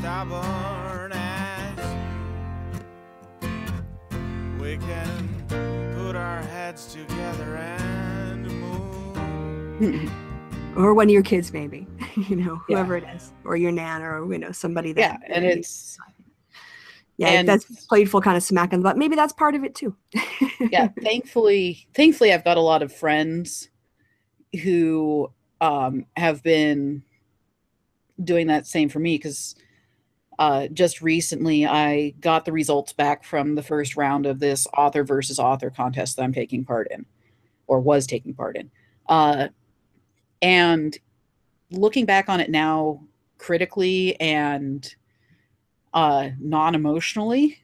stubborn as you. We can put our heads together and move. Or one of your kids, maybe, you know, whoever it is, or your nan, or, you know, somebody that. Yeah, and it's. Yeah, and that's playful kind of smack on the butt. Maybe that's part of it too. Yeah, thankfully, I've got a lot of friends who have been doing that same for me, because just recently I got the results back from the first round of this author versus author contest that I'm taking part in, or was taking part in. And looking back on it now critically and non-emotionally,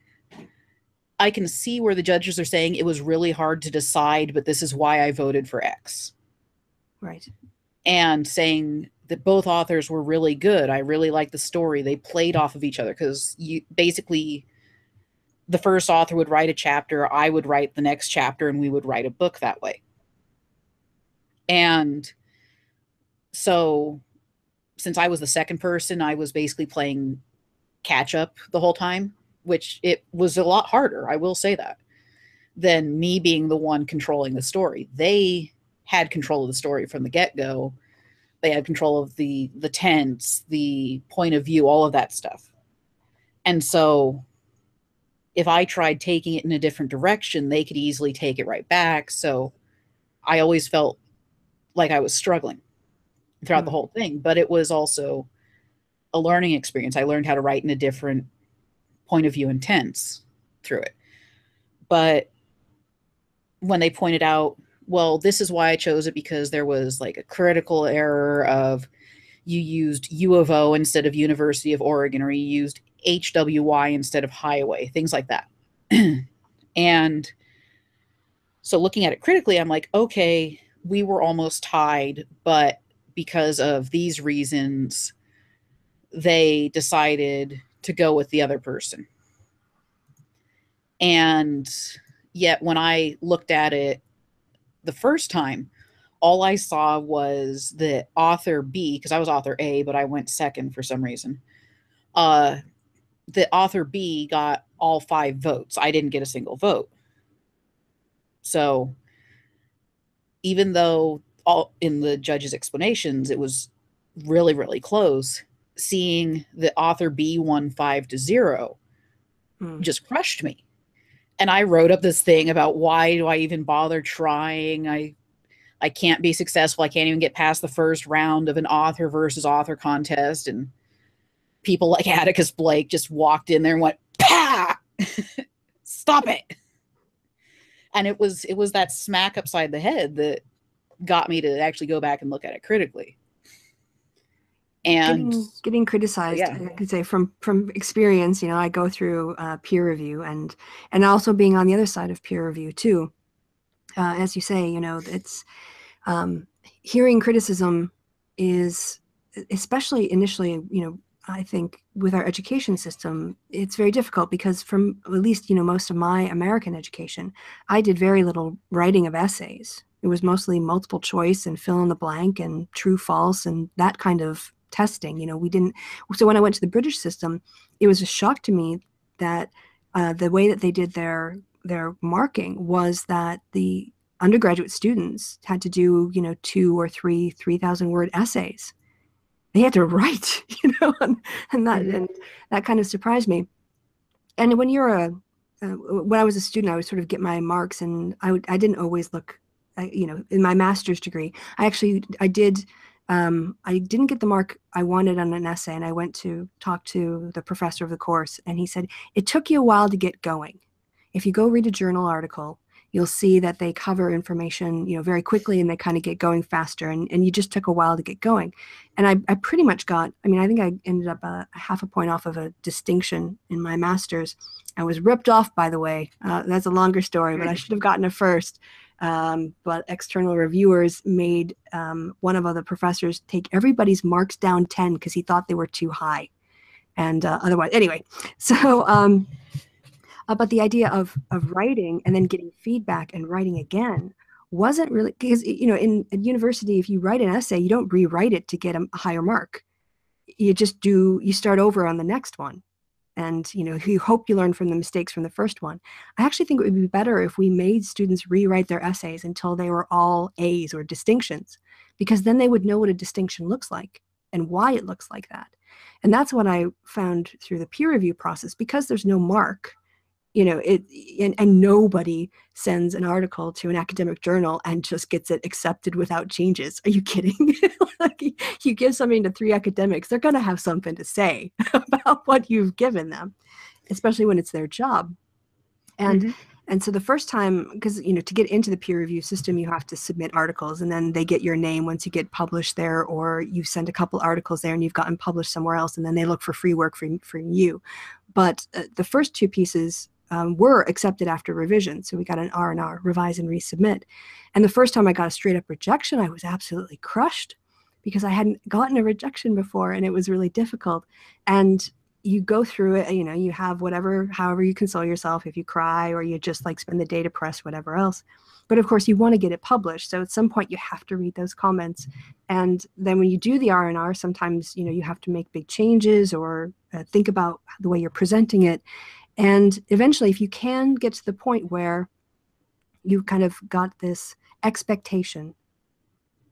I can see where the judges are saying it was really hard to decide, but this is why I voted for X. Right. And saying that both authors were really good. I really liked the story. They played off of each other, because you basically, the first author would write a chapter, I would write the next chapter, and we would write a book that way. And so since I was the second person, I was basically playing catch up the whole time, which it was a lot harder, I will say that, than me being the one controlling the story. They had control of the story from the get-go. They had control of the tense, the point of view, all of that stuff. And so if I tried taking it in a different direction, they could easily take it right back. So I always felt like I was struggling throughout the whole thing, but it was also a learning experience. I learned how to write in a different point of view and tense through it. But when they pointed out, well, this is why I chose it, because there was like a critical error of you used U of O instead of University of Oregon, or you used HWY instead of highway, things like that. And so looking at it critically, I'm like, okay, we were almost tied, but because of these reasons, they decided to go with the other person. And yet when I looked at it the first time, all I saw was that author B, because I was author A, but I went second for some reason. The author B got all 5 votes. I didn't get a single vote. So even though all in the judges' explanations, it was really, really close, seeing that author B won 5-0 just crushed me. And I wrote up this thing about, why do I even bother trying? I can't be successful. I can't even get past the first round of an author versus author contest. And people like Atticus Blake just walked in there and went, "Pah! Stop it!" And it was that smack upside the head that got me to actually go back and look at it critically. And getting criticized, I could say from experience, you know, I go through peer review and also being on the other side of peer review too. As you say, you know, it's hearing criticism is, especially initially, you know, I think with our education system, it's very difficult, because from at least, you know, most of my American education, I did very little writing of essays. It was mostly multiple choice and fill in the blank and true, false, and that kind of testing. You know, we didn't. So when I went to the British system, it was a shock to me that the way that they did their marking was that the undergraduate students had to do, you know, 2 or 3 3,000-word essays. They had to write, you know, and that kind of surprised me. And when you're when I was a student, I would sort of get my marks, and I didn't always look. You know, in my master's degree, I didn't get the mark I wanted on an essay, and I went to talk to the professor of the course, and he said, "It took you a while to get going. If you go read a journal article, you'll see that they cover information, you know, very quickly, and they kind of get going faster, and you just took a while to get going." And I pretty much got, I mean, I think I ended up a half a point off of a distinction in my master's. I was ripped off, by the way. That's a longer story, but I should have gotten a first. But external reviewers made one of the professors take everybody's marks down 10 because he thought they were too high. And otherwise, anyway, so but the idea of writing and then getting feedback and writing again wasn't really, because, you know, in university, if you write an essay, you don't rewrite it to get a higher mark. you just do, you start over on the next one. And, you know, you hope you learn from the mistakes from the first one. I actually think it would be better if we made students rewrite their essays until they were all A's or distinctions, because then they would know what a distinction looks like and why it looks like that. And that's what I found through the peer review process, because there's no mark, you know, and nobody sends an article to an academic journal and just gets it accepted without changes. Are you kidding? Like, you give something to 3 academics, they're going to have something to say about what you've given them, especially when it's their job. And and so the first time, because, you know, to get into the peer review system, you have to submit articles, and then they get your name once you get published there, or you send a couple articles there and you've gotten published somewhere else, and then they look for free work from you. But the first 2 pieces were accepted after revision. So we got an R&R, revise and resubmit. And the first time I got a straight up rejection, I was absolutely crushed, because I hadn't gotten a rejection before, and it was really difficult. And you go through it, you know, you have whatever, however you console yourself, if you cry or you just like spend the day depressed, whatever else. But of course you want to get it published. So at some point you have to read those comments. And then when you do the R&R, sometimes, you know, you have to make big changes or think about the way you're presenting it. And eventually, if you can get to the point where you kind of got this expectation,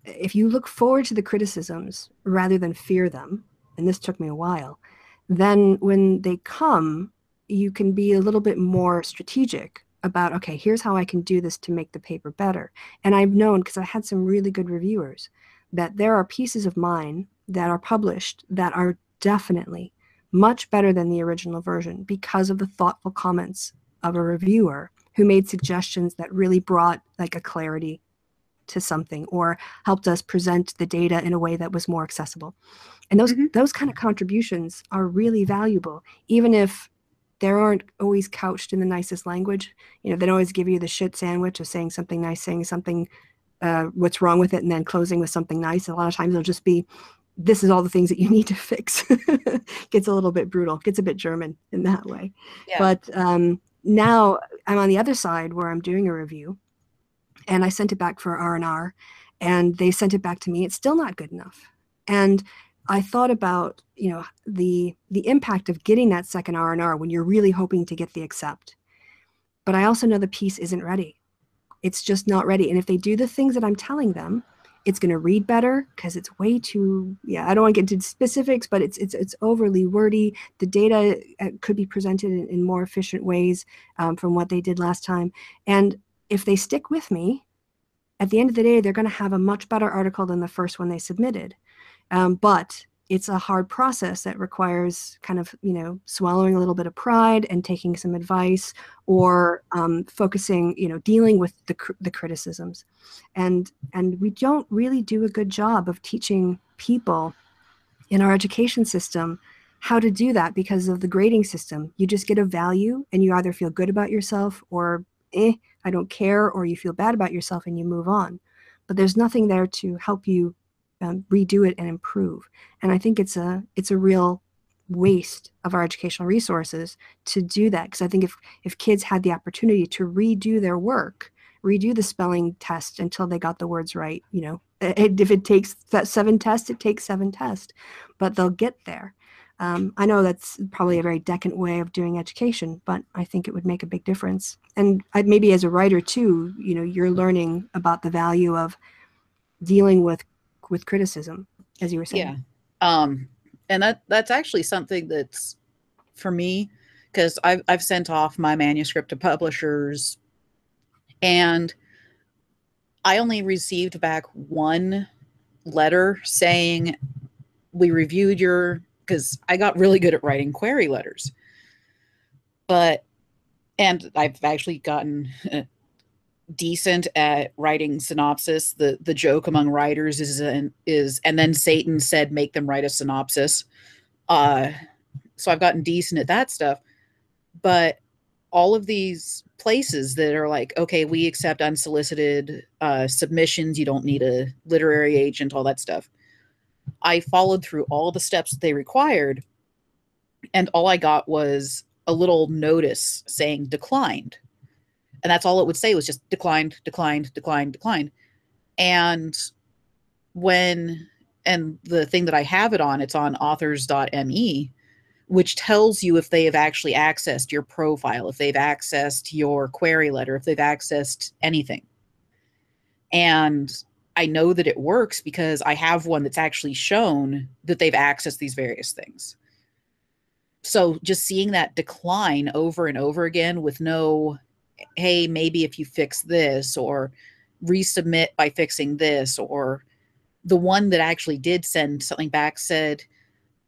if you look forward to the criticisms rather than fear them, and this took me a while, then when they come, you can be a little bit more strategic about, okay, here's how I can do this to make the paper better. And I've known, because I had some really good reviewers, that there are pieces of mine that are published that are definitely much better than the original version, because of the thoughtful comments of a reviewer who made suggestions that really brought like a clarity to something, or helped us present the data in a way that was more accessible. And those kind of contributions are really valuable, even if they aren't always couched in the nicest language. You know, they don't always give you the shit sandwich of saying something nice, saying something, what's wrong with it, and then closing with something nice. A lot of times they'll just be, this is all the things that you need to fix. Gets a little bit brutal, gets a bit German in that way. Yeah. But now I'm on the other side where I'm doing a review, and I sent it back for R&R, and they sent it back to me. It's still not good enough. And I thought about, you know, the impact of getting that second R&R when you're really hoping to get the accept. But I also know the piece isn't ready. It's just not ready. And if they do the things that I'm telling them, it's going to read better, because it's way too, yeah, I don't want to get into specifics, but it's overly wordy. The data could be presented in more efficient ways from what they did last time. And if they stick with me, at the end of the day, they're going to have a much better article than the first one they submitted. But it's a hard process that requires kind of, you know, swallowing a little bit of pride and taking some advice, or focusing, you know, dealing with the criticisms. And we don't really do a good job of teaching people in our education system how to do that, because of the grading system. You just get a value, and you either feel good about yourself, or I don't care, or you feel bad about yourself and you move on. But there's nothing there to help you redo it and improve. And I think it's a real waste of our educational resources to do that, because I think if kids had the opportunity to redo their work, redo the spelling test until they got the words right, you know, if it takes that 7 tests, it takes 7 tests, but they'll get there. I know that's probably a very decadent way of doing education, but I think it would make a big difference. And maybe as a writer too, you know, you're learning about the value of dealing with criticism, as you were saying. Yeah, and that's actually something that's for me, because I've sent off my manuscript to publishers, and I only received back 1 letter saying, we reviewed your, because I got really good at writing query letters. But, and I've actually gotten decent at writing synopsis. The joke among writers is, and then Satan said, make them write a synopsis. So I've gotten decent at that stuff. But all of these places that are like, okay, we accept unsolicited submissions. You don't need a literary agent, all that stuff. I followed through all the steps that they required, and all I got was a little notice saying declined. And that's all it would say, was just declined, declined, declined, declined. And when And the thing that I have it on, it's on authors.me, which tells you if they have actually accessed your profile, if they've accessed your query letter, if they've accessed anything. And I know that it works because I have one that's actually shown that they've accessed these various things. So just seeing that decline over and over again with no, hey, maybe if you fix this or resubmit by fixing this, or the one that actually did send something back said,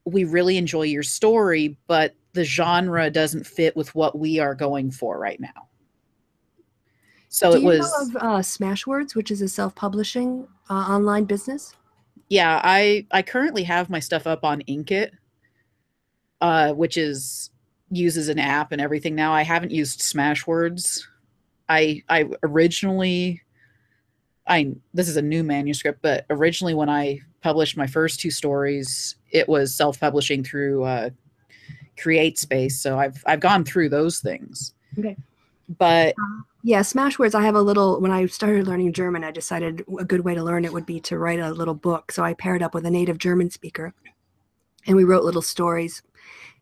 we really enjoy your story, but the genre doesn't fit with what we are going for right now. So it was. Do you know of Smashwords, which is a self-publishing online business? Yeah, I currently have my stuff up on Inkit, which uses an app and everything now. I haven't used Smashwords. I originally, this is a new manuscript, but originally when I published my first two stories, it was self-publishing through CreateSpace. So I've gone through those things. Okay. But yeah, Smashwords, I have a little, when I started learning German, I decided a good way to learn it would be to write a little book. So I paired up with a native German speaker and we wrote little stories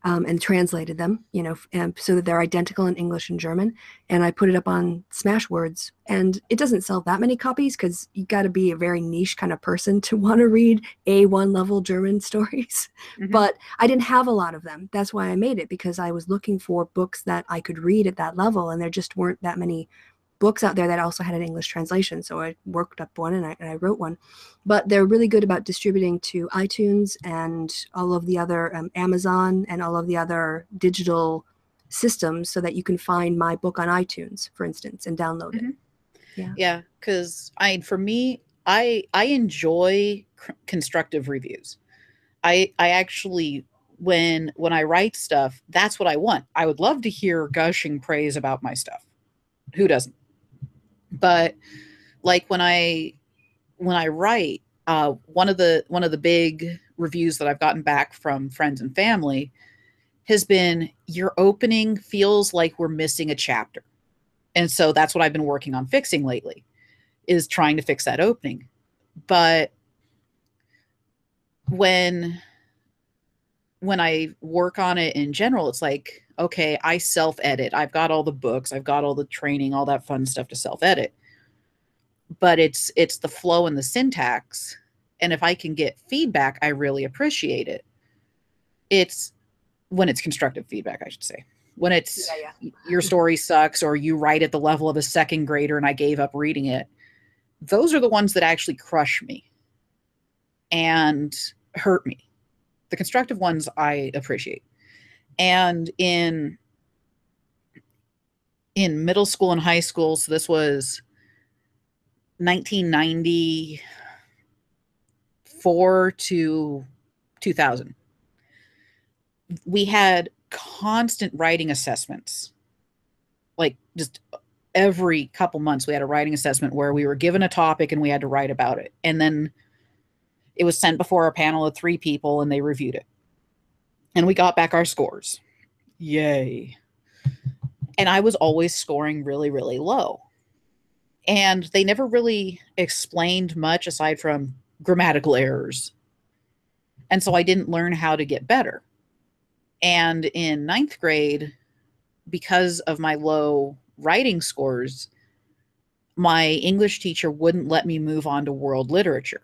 and translated them, you know, and so that they're identical in English and German. And I put it up on Smashwords, and it doesn't sell that many copies because you got to be a very niche kind of person to want to read A1 level German stories. Mm-hmm. But I didn't have a lot of them. That's why I made it, because I was looking for books that I could read at that level. And there just weren't that many books out there that also had an English translation. So I worked up one and I wrote one. But they're really good about distributing to iTunes and all of the other Amazon and all of the other digital systems, so that you can find my book on iTunes, for instance, and download it. Yeah, because for me, I enjoy constructive reviews. I actually, when I write stuff, that's what I want. I would love to hear gushing praise about my stuff. Who doesn't? But like when I write, one of the big reviews that I've gotten back from friends and family has been, your opening feels like we're missing a chapter. And so that's what I've been working on fixing lately, is trying to fix that opening. But when I work on it in general, it's like, okay, I self-edit. I've got all the books, I've got all the training, all that fun stuff to self-edit. But it's the flow and the syntax. And if I can get feedback, I really appreciate it. It's when it's constructive feedback, I should say. When it's your story sucks, or you write at the level of a second grader and I gave up reading it. Those are the ones that actually crush me and hurt me. The constructive ones I appreciate. And in middle school and high school, so this was 1994 to 2000, we had constant writing assessments. Like just every couple months we had a writing assessment where we were given a topic and we had to write about it. And then it was sent before a panel of 3 people and they reviewed it. And we got back our scores. Yay. And I was always scoring really, really low. And they never really explained much aside from grammatical errors. And so I didn't learn how to get better. And in 9th grade, because of my low writing scores, my English teacher wouldn't let me move on to world literature.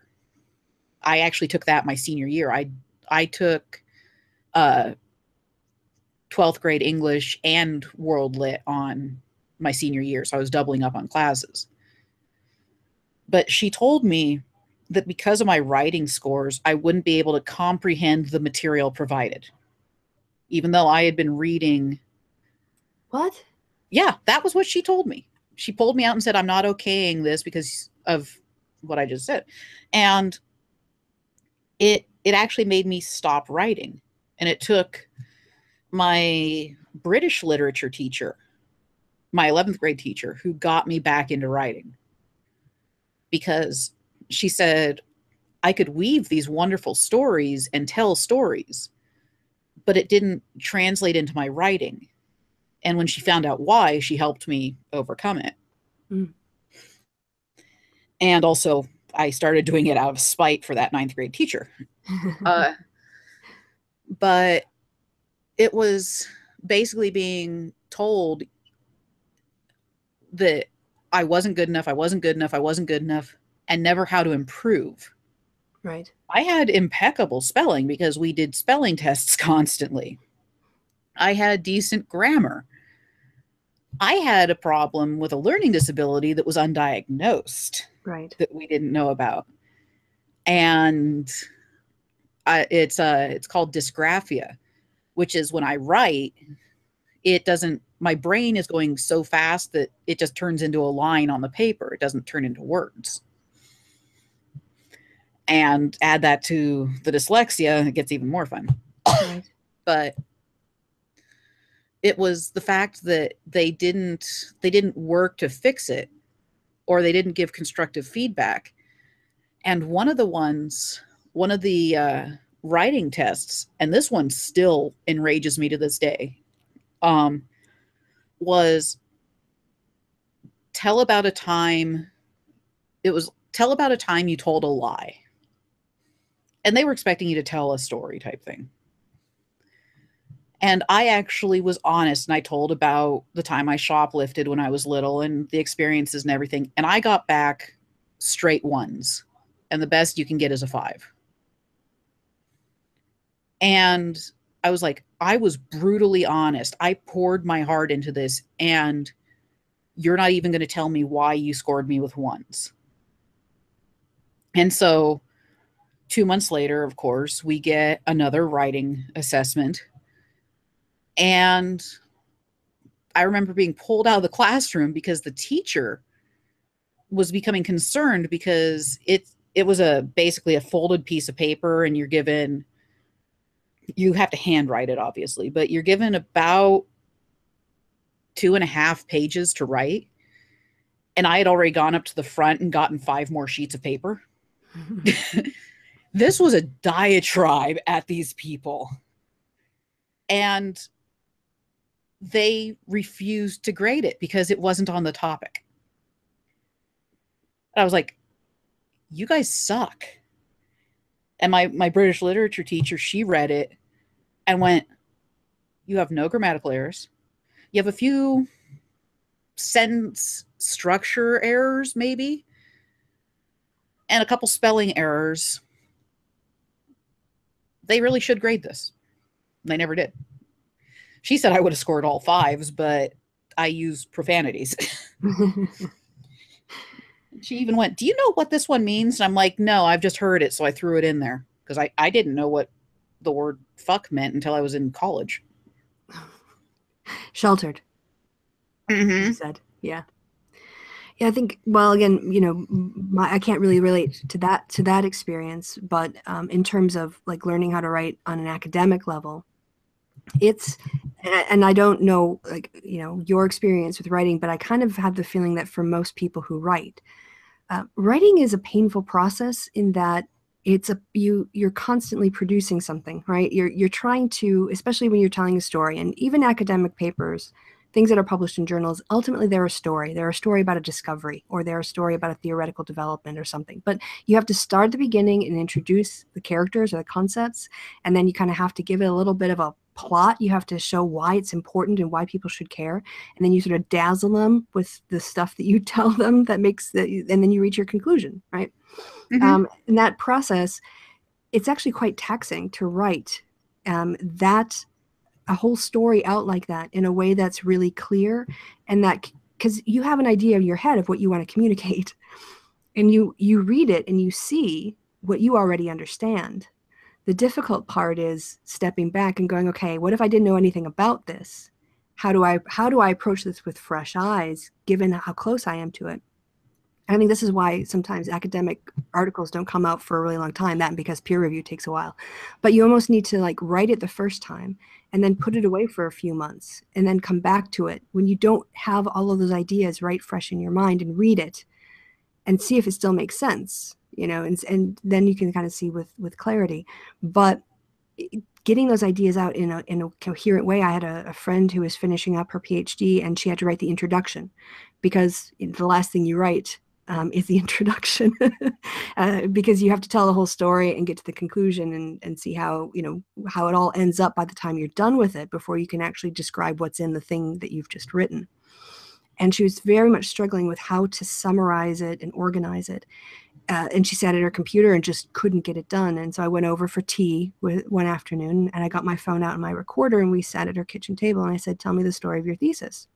I actually took that my senior year. I took 12th grade English and World Lit on my senior year. So I was doubling up on classes. But she told me that because of my writing scores, I wouldn't be able to comprehend the material provided, even though I had been reading. What? Yeah, that was what she told me. She pulled me out and said, I'm not okaying this because of what I just said. And it actually made me stop writing. And it took my British literature teacher, my 11th grade teacher, who got me back into writing. Because she said, I could weave these wonderful stories and tell stories, but it didn't translate into my writing. And when she found out why, she helped me overcome it. Mm. And also I started doing it out of spite for that 9th grade teacher. But it was basically being told that I wasn't good enough, I wasn't good enough, I wasn't good enough, and never how to improve. Right. I had impeccable spelling because we did spelling tests constantly. I had decent grammar. I had a problem with a learning disability that was undiagnosed. Right. That we didn't know about. And it's called dysgraphia, which is when I write, it doesn't, my brain is going so fast that it just turns into a line on the paper. It doesn't turn into words. And add that to the dyslexia, and it gets even more fun. Right. But it was the fact that they didn't work to fix it, or they didn't give constructive feedback. And one of the writing tests, and this one still enrages me to this day, was tell about a time you told a lie. And they were expecting you to tell a story type thing. And I actually was honest, and I told about the time I shoplifted when I was little and the experiences and everything. And I got back straight ones. And the best you can get is a 5. And I was like, I was brutally honest. I poured my heart into this, and you're not even going to tell me why you scored me with 1s. And so 2 months later, of course, we get another writing assessment. And I remember being pulled out of the classroom because the teacher was becoming concerned, because it was basically a folded piece of paper, and you have to handwrite it, obviously, but you're given about 2.5 pages to write. And I had already gone up to the front and gotten 5 more sheets of paper. This was a diatribe at these people. And they refused to grade it because it wasn't on the topic. And I was like, you guys suck. And my British literature teacher, she read it and went, you have no grammatical errors. You have a few sentence structure errors, maybe, and a couple spelling errors. They really should grade this. They never did. She said I would have scored all 5s, but I use profanities. She even went, do you know what this one means? And I'm like, no, I've just heard it, so I threw it in there. Because I didn't know what the word fuck meant until I was in college. Sheltered. Mm-hmm. You said, yeah. Yeah, I think, well, again, you know, I can't really relate to that experience, but in terms of like learning how to write on an academic level, it's, and I don't know, like, you know, your experience with writing, but I kind of have the feeling that for most people who write, writing is a painful process in that it's you're constantly producing something, right? You're trying to, especially when you're telling a story, and even academic papers, things that are published in journals, ultimately they're a story. They're a story about a discovery, or they're a story about a theoretical development or something. But you have to start at the beginning and introduce the characters or the concepts, and then you kind of have to give it a little bit of a plot. You have to show why it's important and why people should care, and then you sort of dazzle them with the stuff that you tell them that makes the, and then you reach your conclusion, right? Mm-hmm. And that process, it's actually quite taxing to write a whole story out like that in a way that's really clear, and that, because you have an idea in your head of what you want to communicate, and you read it and you see what you already understand. The difficult part is stepping back and going, okay, what if I didn't know anything about this? How do I approach this with fresh eyes, given how close I am to it? I think this is why sometimes academic articles don't come out for a really long time, that and because peer review takes a while. But you almost need to like write it the first time and then put it away for a few months and then come back to it when you don't have all of those ideas right fresh in your mind, and read it and see if it still makes sense, you know, and then you can kind of see with clarity. But getting those ideas out in a coherent way. I had a friend who was finishing up her PhD, and she had to write the introduction, because the last thing you write is the introduction, because you have to tell the whole story and get to the conclusion and see how, you know, how it all ends up by the time you're done with it before you can actually describe what's in the thing that you've just written. And she was very much struggling with how to summarize it and organize it. And she sat at her computer and just couldn't get it done. And so I went over for tea one afternoon, and I got my phone out and my recorder, and we sat at her kitchen table, and I said, "Tell me the story of your thesis.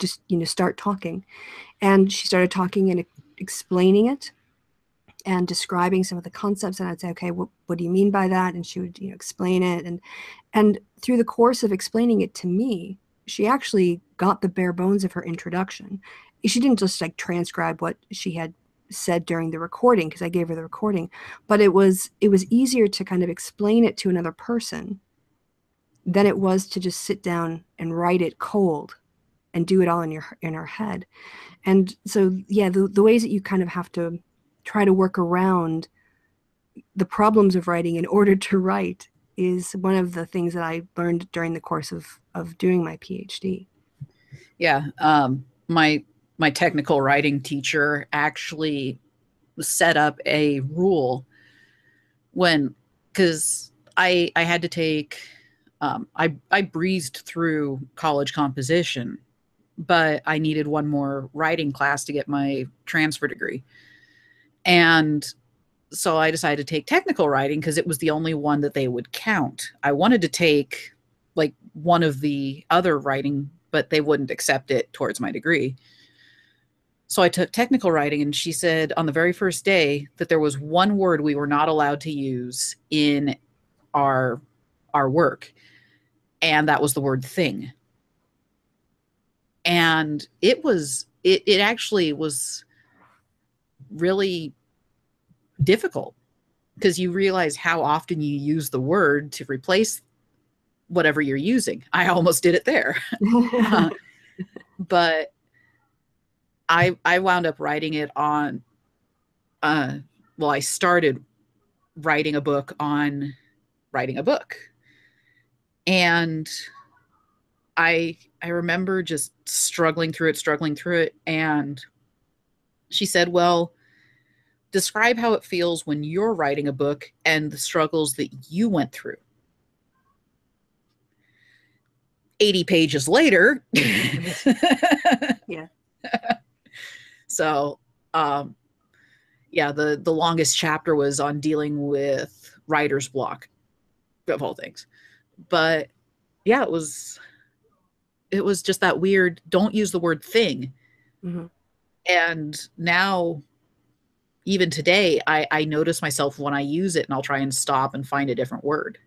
Just, you know, start talking." And she started talking and explaining it and describing some of the concepts. And I'd say, "Okay, what do you mean by that?" And she would, you know, explain it. And through the course of explaining it to me, she actually got the bare bones of her introduction. She didn't just like transcribe what she had said during the recording, because I gave her the recording, but it was easier to kind of explain it to another person than it was to just sit down and write it cold and do it all in her head. And so, yeah, the ways that you kind of have to try to work around the problems of writing in order to write is one of the things that I learned during the course of doing my PhD. Yeah, my technical writing teacher actually set up a rule because I had to take, I breezed through college composition, but I needed one more writing class to get my transfer degree. And so I decided to take technical writing because it was the only one that they would count. I wanted to take like one of the other writing, but they wouldn't accept it towards my degree. So I took technical writing, and she said on the very first day that there was one word we were not allowed to use in our work, and that was the word thing. And it actually was really difficult because you realize how often you use the word to replace whatever you're using. I almost did it there. But I wound up writing it on, well, I started writing a book on writing a book. And I remember just struggling through it. And she said, "Well, describe how it feels when you're writing a book and the struggles that you went through." 80 pages later. Yeah. So, yeah, the longest chapter was on dealing with writer's block, of all things. But yeah, it was just that weird, don't use the word thing. Mm-hmm. And now, even today, I notice myself when I use it, and I'll try and stop and find a different word.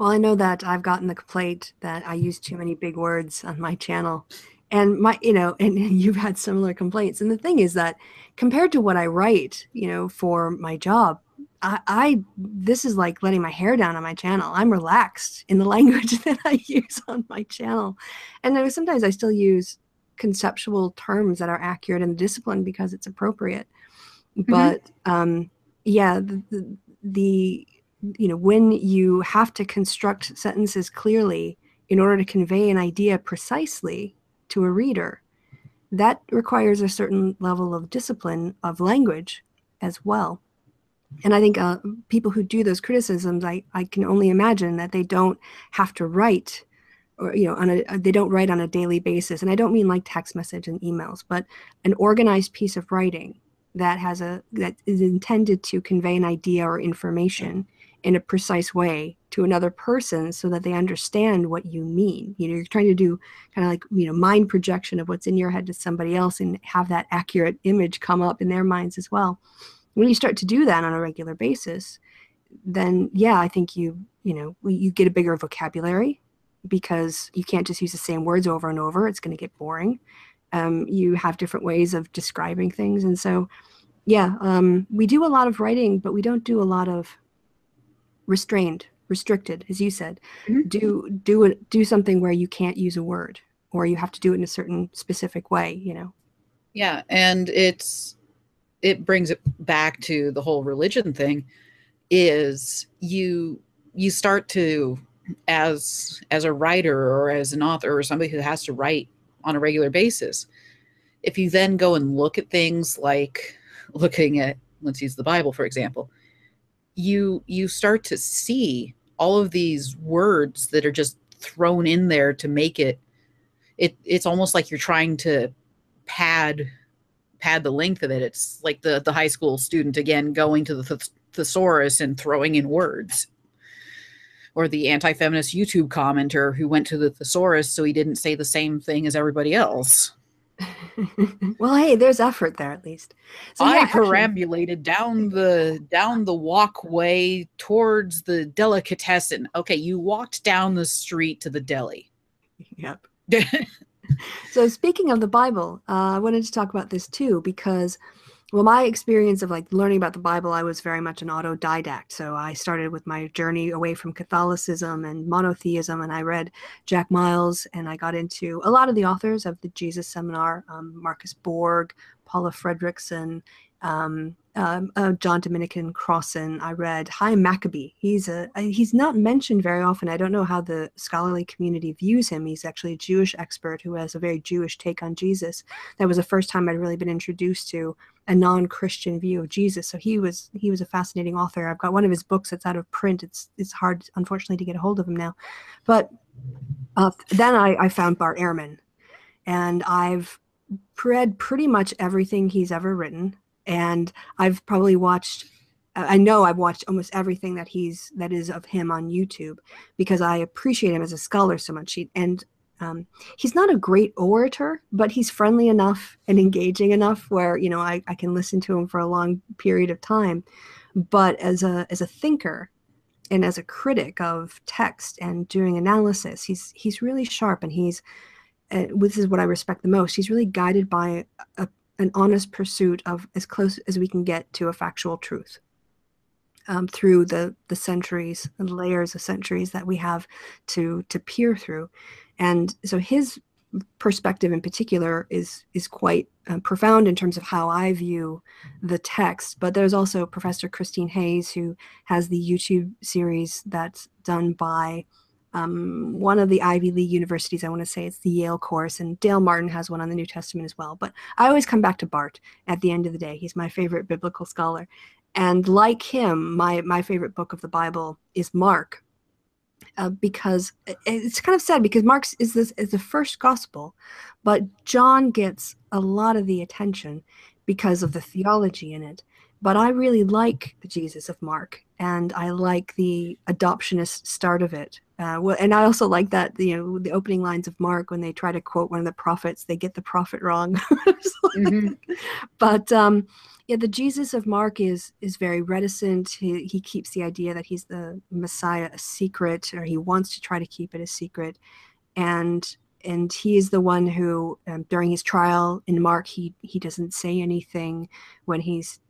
Well, I know that I've gotten the complaint that I use too many big words on my channel, and and you've had similar complaints. And the thing is that compared to what I write, you know, for my job, this is like letting my hair down on my channel. I'm relaxed in the language that I use on my channel, and sometimes I still use conceptual terms that are accurate in the discipline because it's appropriate. But mm-hmm. Yeah, the you know, when you have to construct sentences clearly in order to convey an idea precisely to a reader, that requires a certain level of discipline of language as well. And I think people who do those criticisms, I can only imagine that they don't have to write, or, you know, they don't write on a daily basis. And I don't mean like text message and emails, but an organized piece of writing that is intended to convey an idea or information in a precise way to another person so that they understand what you mean. You know, you're trying to do kind of like, you know, mind projection of what's in your head to somebody else and have that accurate image come up in their minds as well. When you start to do that on a regular basis, then yeah, I think you get a bigger vocabulary, because you can't just use the same words over and over. It's going to get boring. You have different ways of describing things. And so, yeah, we do a lot of writing, but we don't do a lot of restricted, as you said. Mm-hmm. Do something where you can't use a word, or you have to do it in a certain specific way, you know? Yeah, and it brings it back to the whole religion thing, is you start to, as a writer or as an author or somebody who has to write on a regular basis, If you then go and look at things like looking at, let's use the Bible, for example, you start to see all of these words that are just thrown in there to make it, it's almost like you're trying to pad the length of it. It's like the high school student, again, going to the thesaurus and throwing in words. Or the anti-feminist YouTube commenter who went to the thesaurus so he didn't say the same thing as everybody else. Well, hey, there's effort there at least. So, I perambulated down the walkway towards the delicatessen. Okay, you walked down the street to the deli. Yep. So speaking of the Bible, I wanted to talk about this too because, well, my experience of like learning about the Bible, I was very much an autodidact. So I started with my journey away from Catholicism and monotheism, and I read Jack Miles, and I got into a lot of the authors of the Jesus Seminar, Marcus Borg, Paula Fredrickson, John Dominic Crossan. I read Hyam Maccoby. He's not mentioned very often. I don't know how the scholarly community views him. He's actually a Jewish expert who has a very Jewish take on Jesus. That was the first time I'd really been introduced to a non-Christian view of Jesus. So he was a fascinating author. I've got one of his books that's out of print. It's hard, unfortunately, to get a hold of him now. But then I found Bart Ehrman, and I've read pretty much everything he's ever written. And I've probably watched, I know I've watched almost everything that is of him on YouTube because I appreciate him as a scholar so much. He's not a great orator, but he's friendly enough and engaging enough where, you know, I can listen to him for a long period of time. But as a thinker and as a critic of text and doing analysis, he's really sharp, and this is what I respect the most. He's really guided by an honest pursuit of as close as we can get to a factual truth through the centuries and layers of centuries that we have to peer through. And so his perspective in particular is quite profound in terms of how I view the text. But there's also Professor Christine Hayes, who has the YouTube series that's done by one of the Ivy League universities. I want to say it's the Yale course, and Dale Martin has one on the New Testament as well. But I always come back to Bart at the end of the day. He's my favorite biblical scholar. And like him, my favorite book of the Bible is Mark, because it's kind of sad because Mark is the first gospel, but John gets a lot of the attention because of the theology in it. But I really like the Jesus of Mark, and I like the adoptionist start of it. And I also like that, you know, the opening lines of Mark, when they try to quote one of the prophets, they get the prophet wrong. But yeah, the Jesus of Mark is very reticent. He keeps the idea that he's the Messiah a secret, or he wants to try to keep it a secret. And he is the one who, during his trial in Mark, he doesn't say anything when he's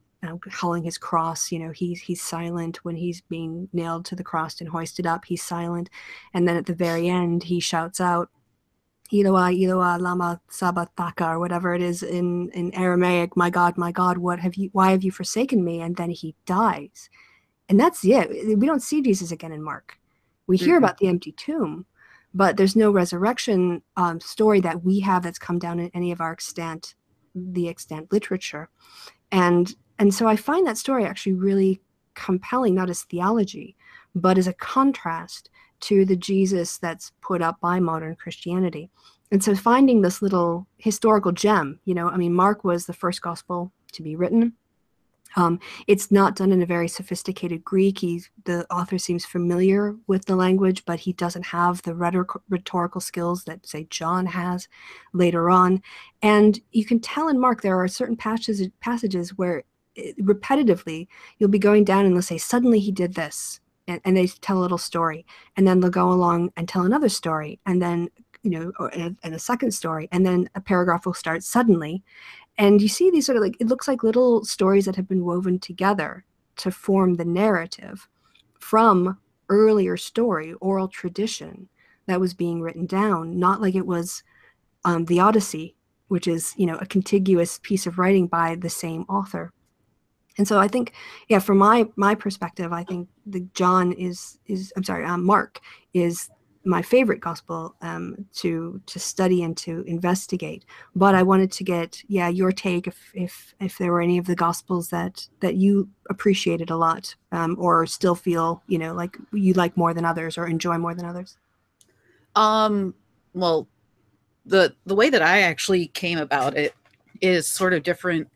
hauling his cross. You know, he's silent when he's being nailed to the cross and hoisted up. He's silent, and then at the very end he shouts out "Eloi, Eloi, lama sabachthani," or whatever it is in Aramaic, my God, why have you forsaken me?" And then he dies, and that's it. We don't see Jesus again in Mark. We hear about the empty tomb, but there's no resurrection story that we have that's come down in any of our extant literature, and so I find that story actually really compelling, not as theology, but as a contrast to the Jesus that's put up by modern Christianity. And so finding this little historical gem, you know, I mean, Mark was the first gospel to be written. It's not done in a very sophisticated Greek. The author seems familiar with the language, but he doesn't have the rhetorical skills that, say, John has later on. And you can tell in Mark there are certain passages where repetitively you'll be going down and they'll say, suddenly he did this, and they tell a little story, and then they'll go along and tell another story, and then, you know, and a second story, and then a paragraph will start suddenly, and you see these sort of like, it looks like little stories that have been woven together to form the narrative from earlier story, oral tradition that was being written down, not like it was the Odyssey, which is, you know, a contiguous piece of writing by the same author. And so I think, yeah, from my perspective, I think the Mark is my favorite gospel to study and to investigate. But I wanted to get, yeah, your take if there were any of the gospels that you appreciated a lot, or still feel, you know, like you like more than others or enjoy more than others. Well, the way that I actually came about it is sort of different.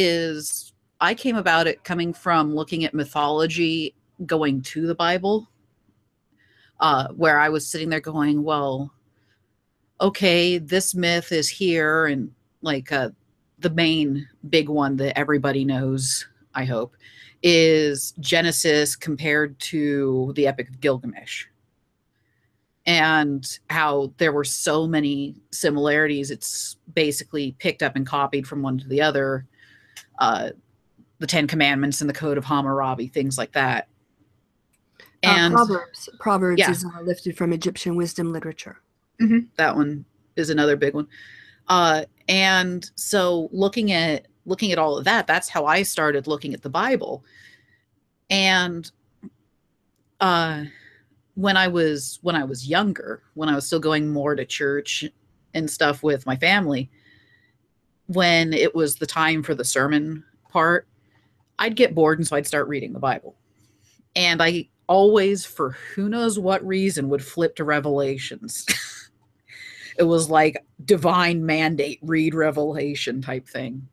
Is I came about it coming from looking at mythology, going to the Bible. Where I was sitting there going, well, okay, this myth is here, and like the main big one that everybody knows, I hope, is Genesis compared to the Epic of Gilgamesh, and how there were so many similarities. It's basically picked up and copied from one to the other, the 10 Commandments and the Code of Hammurabi, things like that. And Proverbs yeah. is lifted from Egyptian wisdom literature. Mm-hmm. That one is another big one. And so looking at all of that, that's how I started looking at the Bible. And when I was younger, when I was still going more to church and stuff with my family, when it was the time for the sermon part, I'd get bored, and so I'd start reading the Bible. And I always, for who knows what reason, would flip to Revelations. It was like divine mandate, read Revelation type thing,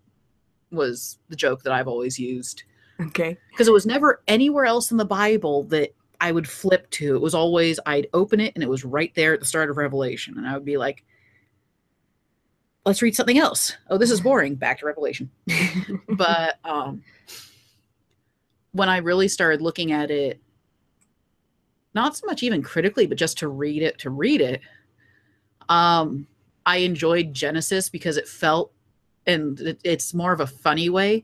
was the joke that I've always used. Okay. Because it was never anywhere else in the Bible that I would flip to. It was always, I'd open it and it was right there at the start of Revelation. And I would be like, let's read something else. Oh, this is boring. Back to Revelation. But when I really started looking at it, not so much even critically, but just to read it. I enjoyed Genesis because it felt, and it's more of a funny way,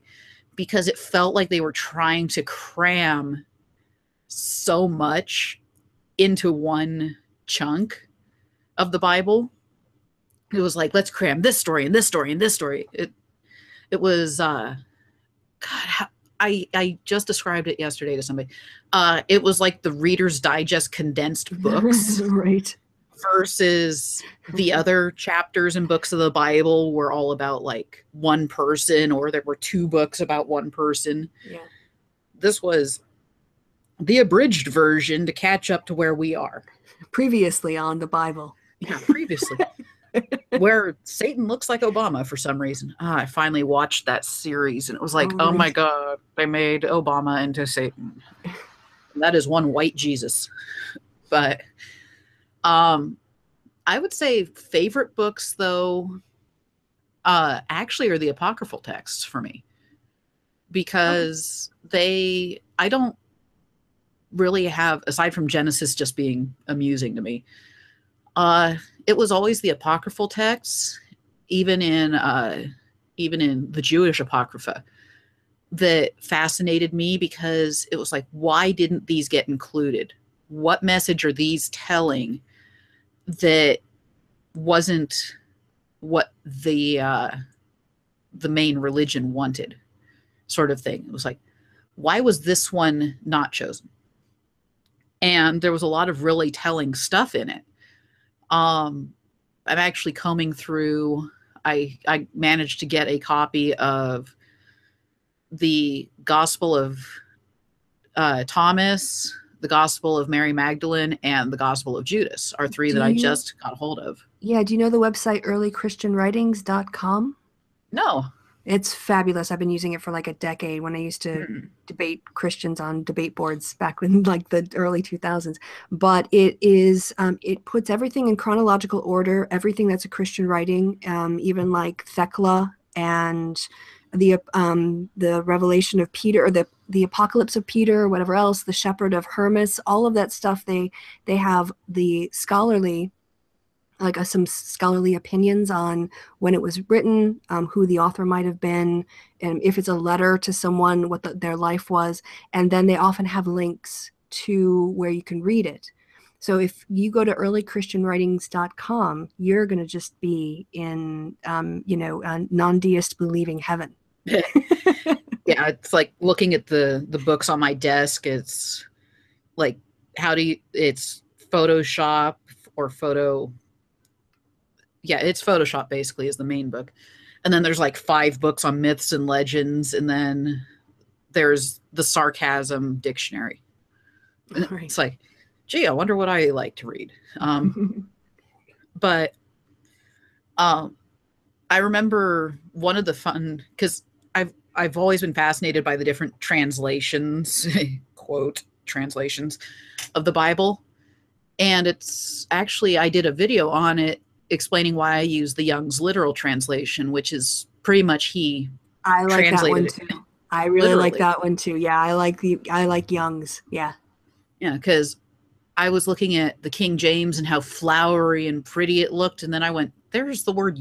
because it felt like they were trying to cram so much into one chunk of the Bible. It was like, let's cram this story and this story and this story. It was, God, how, I just described it yesterday to somebody. It was like the Reader's Digest condensed books. Right. Versus the other chapters and books of the Bible were all about like one person, or there were two books about one person. Yeah. This was the abridged version to catch up to where we are. Previously on the Bible. Yeah, previously. Where Satan looks like Obama for some reason. I finally watched that series, and it was like, oh my God, they made Obama into Satan. That is one white Jesus. But I would say favorite books, though, actually are the apocryphal texts for me, because I don't really have, aside from Genesis just being amusing to me, it was always the apocryphal texts, even in the Jewish Apocrypha, that fascinated me, because it was like, why didn't these get included? What message are these telling that wasn't what the main religion wanted, sort of thing? It was like, why was this one not chosen? And there was a lot of really telling stuff in it. I'm actually combing through, I managed to get a copy of the Gospel of Thomas, the Gospel of Mary Magdalene, and the Gospel of Judas are three that I just got hold of. Yeah. Do you know the website earlychristianwritings.com? No. It's fabulous. I've been using it for like a decade, when I used to debate Christians on debate boards back in like the early 2000s. But it is, it puts everything in chronological order, everything that's a Christian writing, even like Thecla and the Revelation of Peter, or the Apocalypse of Peter, or whatever else, the Shepherd of Hermas, all of that stuff. They have the scholarly, like some scholarly opinions on when it was written, who the author might have been, and if it's a letter to someone, what their life was. And then they often have links to where you can read it. So if you go to earlychristianwritings.com, you're going to just be in, non-deist believing heaven. Yeah, it's like looking at the books on my desk. It's like, how do you, it's Photoshop or photo. Yeah, it's Photoshop basically is the main book. And then there's like 5 books on myths and legends. And then there's the Sarcasm Dictionary. Right. It's like, gee, I wonder what I like to read. But I remember one of the fun, because I've always been fascinated by the different translations, quote, translations of the Bible. And it's actually, I did a video on it explaining why I use the Young's Literal Translation, which is pretty much he translated it. I like that one too. I really like that one too. Yeah, I like Young's. Yeah. Yeah, because I was looking at the King James and how flowery and pretty it looked. And then I went, there's the word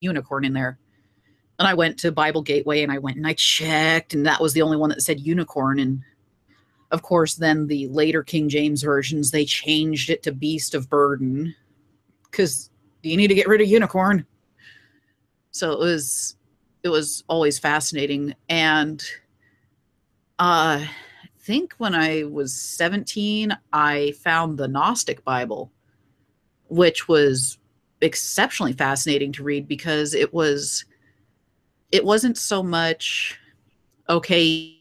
unicorn in there. And I went to Bible Gateway and I went and I checked, and that was the only one that said unicorn. And of course, then the later King James versions, they changed it to beast of burden because you need to get rid of unicorn. So it was always fascinating. And I think when I was 17, I found the Gnostic Bible, which was exceptionally fascinating to read because it wasn't so much, okay,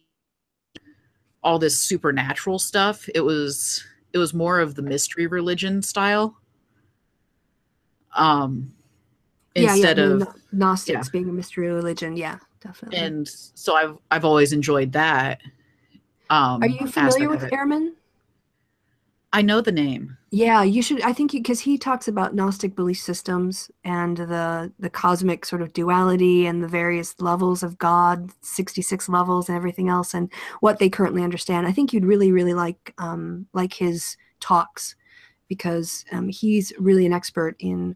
all this supernatural stuff. It was more of the mystery religion style. Instead of Gnostics being a mystery religion. Yeah, definitely. And so I've always enjoyed that. Are you familiar with Ehrman? I know the name. Yeah, you should. I think because he talks about Gnostic belief systems and the cosmic sort of duality and the various levels of God, 66 levels and everything else, and what they currently understand. I think you'd really, really like his talks because he's really an expert in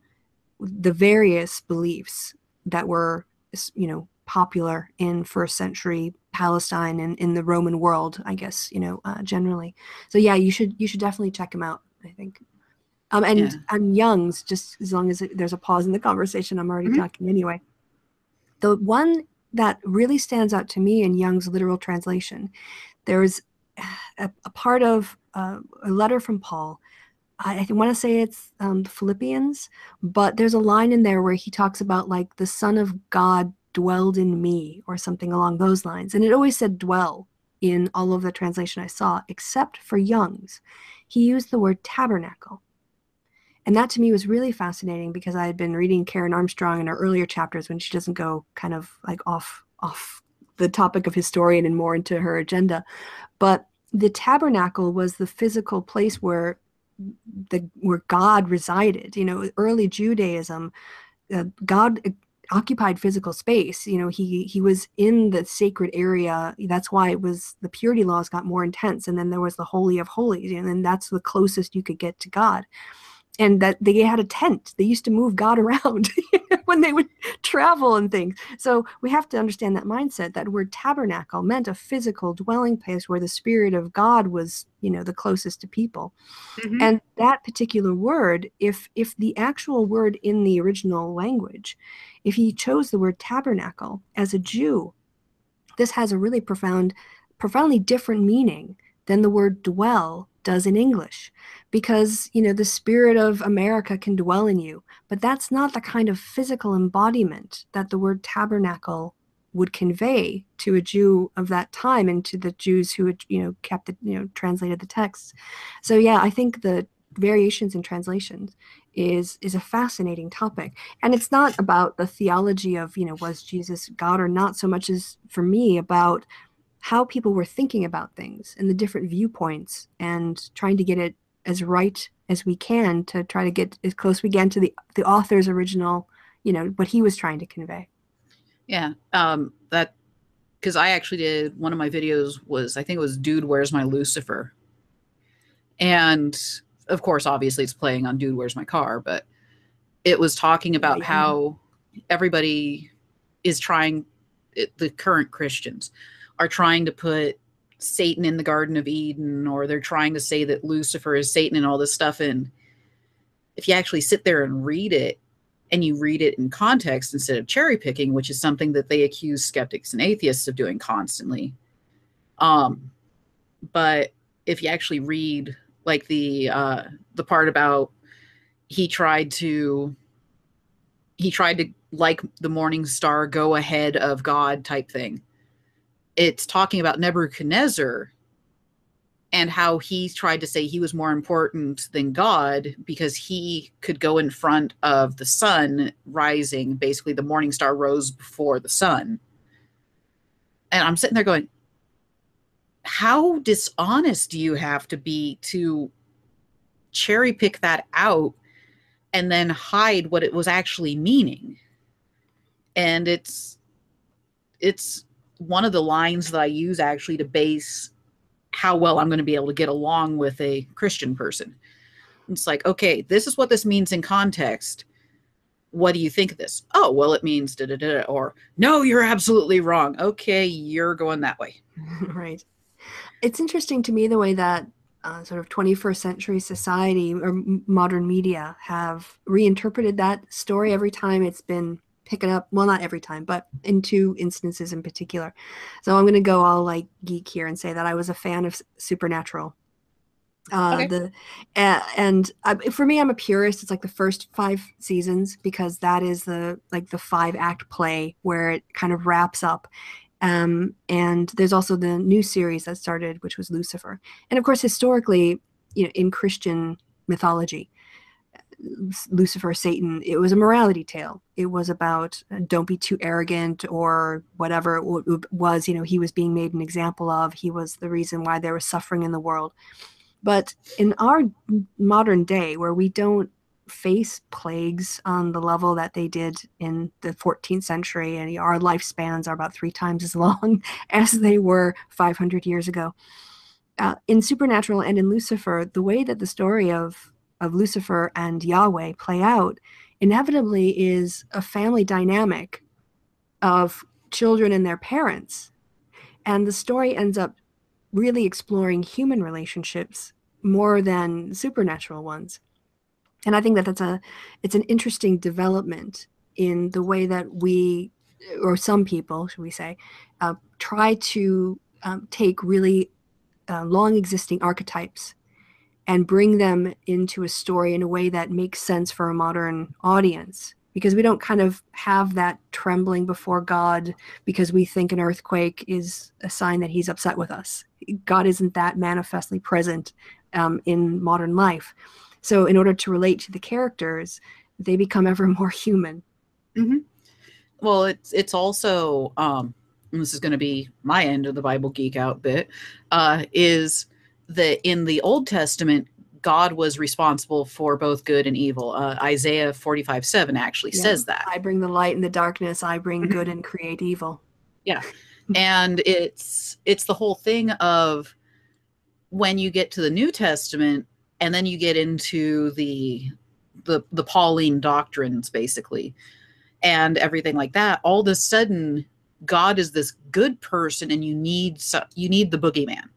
the various beliefs that were, you know, popular in first century Palestine and in the Roman world, I guess, you know, generally. So yeah, you should definitely check him out, I think. And Young's, just as long as there's a pause in the conversation, I'm already talking anyway. The one that really stands out to me in Young's Literal Translation, there's a part of a letter from Paul. I want to say it's Philippians, but there's a line in there where he talks about like the Son of God dwelled in me or something along those lines. And it always said dwell in all of the translation I saw, except for Young's. He used the word tabernacle. And that to me was really fascinating because I had been reading Karen Armstrong in her earlier chapters when she doesn't go kind of like off the topic of historian and more into her agenda. But the tabernacle was the physical place where God resided. You know, early Judaism, God occupied physical space. You know, he was in the sacred area. That's why it was the purity laws got more intense, and then there was the Holy of Holies, and then that's the closest you could get to God. And that they had a tent. They used to move God around when they would travel and things. So we have to understand that mindset. That word tabernacle meant a physical dwelling place where the Spirit of God was, you know, the closest to people. Mm-hmm. And that particular word, if the actual word in the original language, if he chose the word tabernacle as a Jew, this has a really profoundly different meaning than the word dwell does in English, because, you know, the Spirit of America can dwell in you, but that's not the kind of physical embodiment that the word tabernacle would convey to a Jew of that time and to the Jews who had, you know, kept the, you know, translated the texts. So yeah, I think the variations in translations is a fascinating topic. And it's not about the theology of, you know, was Jesus God or not, so much as for me about how people were thinking about things and the different viewpoints and trying to get it as right as we can to try to get as close we can to the author's original, you know, what he was trying to convey. Yeah. That, cause I actually did one of my videos was, I think it was Dude, Where's My Lucifer? And of course, obviously it's playing on Dude, Where's My Car, but it was talking about how everybody is trying it, the current Christians are trying to put Satan in the Garden of Eden, or they're trying to say that Lucifer is Satan and all this stuff. And if you actually sit there and read it, and you read it in context instead of cherry picking, which is something that they accuse skeptics and atheists of doing constantly. But if you actually read like the part about he tried to like the morning star go ahead of God type thing. It's talking about Nebuchadnezzar and how he tried to say he was more important than God because he could go in front of the sun rising. Basically, the morning star rose before the sun. And I'm sitting there going, how dishonest do you have to be to cherry pick that out and then hide what it was actually meaning? And it's one of the lines that I use actually to base how well I'm going to be able to get along with a Christian person. It's like, okay, this is what this means in context. What do you think of this? Oh, well, it means da da da, or no, you're absolutely wrong. Okay, you're going that way. Right. It's interesting to me the way that sort of 21st century society or modern media have reinterpreted that story every time it's been picking up. Well, not every time, but in two instances in particular. So I'm going to go all like geek here and say that I was a fan of Supernatural. Okay. For me, I'm a purist. It's like the first 5 seasons, because that is the 5-act play where it kind of wraps up. And there's also the new series that started, which was Lucifer. And of course, historically, you know, in Christian mythology, Lucifer, Satan, it was a morality tale. It was about don't be too arrogant or whatever it was. You know, he was being made an example of. He was the reason why there was suffering in the world. But in our modern day, where we don't face plagues on the level that they did in the 14th century, and our lifespans are about 3 times as long as they were 500 years ago. In Supernatural and in Lucifer, the way that the story of Lucifer and Yahweh play out inevitably is a family dynamic of children and their parents. And the story ends up really exploring human relationships more than supernatural ones. And I think that it's an interesting development in the way that we, or some people, should we say, try to take really long existing archetypes and bring them into a story in a way that makes sense for a modern audience. Because we don't kind of have that trembling before God because we think an earthquake is a sign that he's upset with us. God isn't that manifestly present in modern life. So in order to relate to the characters, they become ever more human. Mm-hmm. Well, it's also, and this is going to be my end of the Bible geek out bit, is that in the Old Testament, God was responsible for both good and evil. Isaiah 45:7 actually says that. I bring the light and the darkness. I bring good and create evil. Yeah. And it's the whole thing of when you get to the New Testament and then you get into the Pauline doctrines, basically, and everything like that, all of a sudden God is this good person and you need the boogeyman.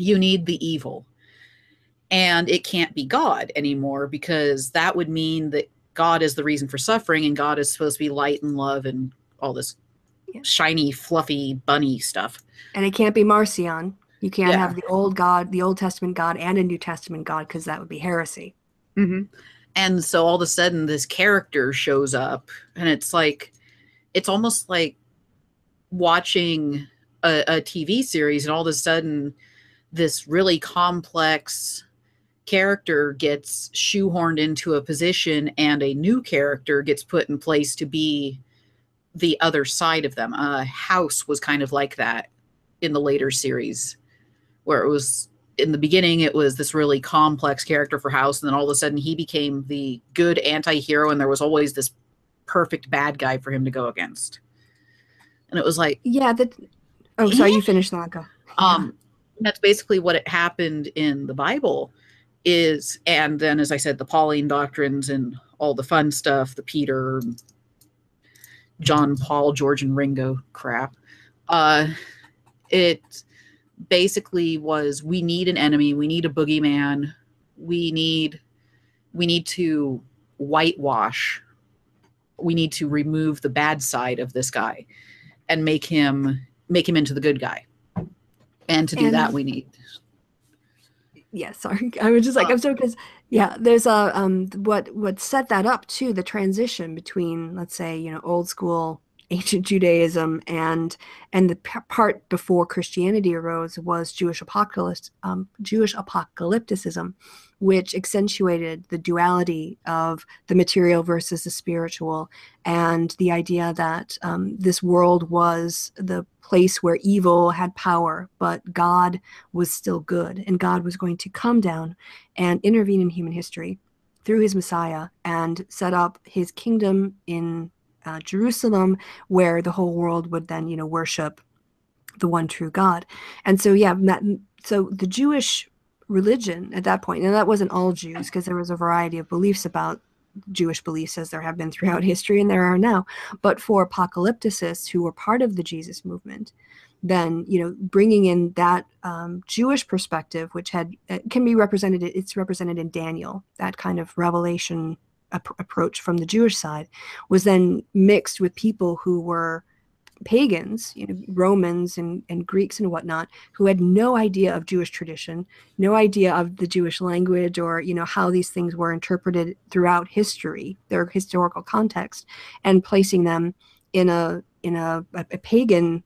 You need the evil. And it can't be God anymore, because that would mean that God is the reason for suffering and God is supposed to be light and love and all this shiny, fluffy, bunny stuff. And it can't be Marcion. You can't have the old God, the Old Testament God, and a New Testament God, because that would be heresy. Mm-hmm. And so all of a sudden this character shows up, and it's like, it's almost like watching a TV series and all of a sudden this really complex character gets shoehorned into a position and a new character gets put in place to be the other side of them. House was kind of like that in the later series, where it was in the beginning, it was this really complex character for House. And then all of a sudden he became the good anti-hero, and there was always this perfect bad guy for him to go against. And it was like, oh, sorry, you finished that. Go. That's basically what it happened in the Bible. And then, as I said, the Pauline doctrines and all the fun stuff, the Peter, John, Paul, George, and Ringo crap. It basically was, we need an enemy. We need a boogeyman. We need to whitewash. We need to remove the bad side of this guy and make him into the good guy. And to do that, we need Yeah, sorry. I was just like, I'm sorry, because there's a what set that up too, the transition between, let's say, old school ancient Judaism and the part before Christianity arose was Jewish apocalypticism, which accentuated the duality of the material versus the spiritual, and the idea that this world was the place where evil had power, but God was still good, and God was going to come down and intervene in human history through his Messiah and set up his kingdom in Jerusalem, where the whole world would then, worship the one true God. And so, so the Jewish religion at that point, and that wasn't all Jews, because there was a variety of beliefs about Jewish beliefs, as there have been throughout history and there are now. But for apocalypticists who were part of the Jesus movement, then, bringing in that Jewish perspective, which can be represented, it's represented in Daniel, that kind of revelation approach from the Jewish side, was then mixed with people who were pagans, Romans and Greeks and whatnot, who had no idea of Jewish tradition, no idea of the Jewish language, or how these things were interpreted throughout history, their historical context, and placing them in a pagan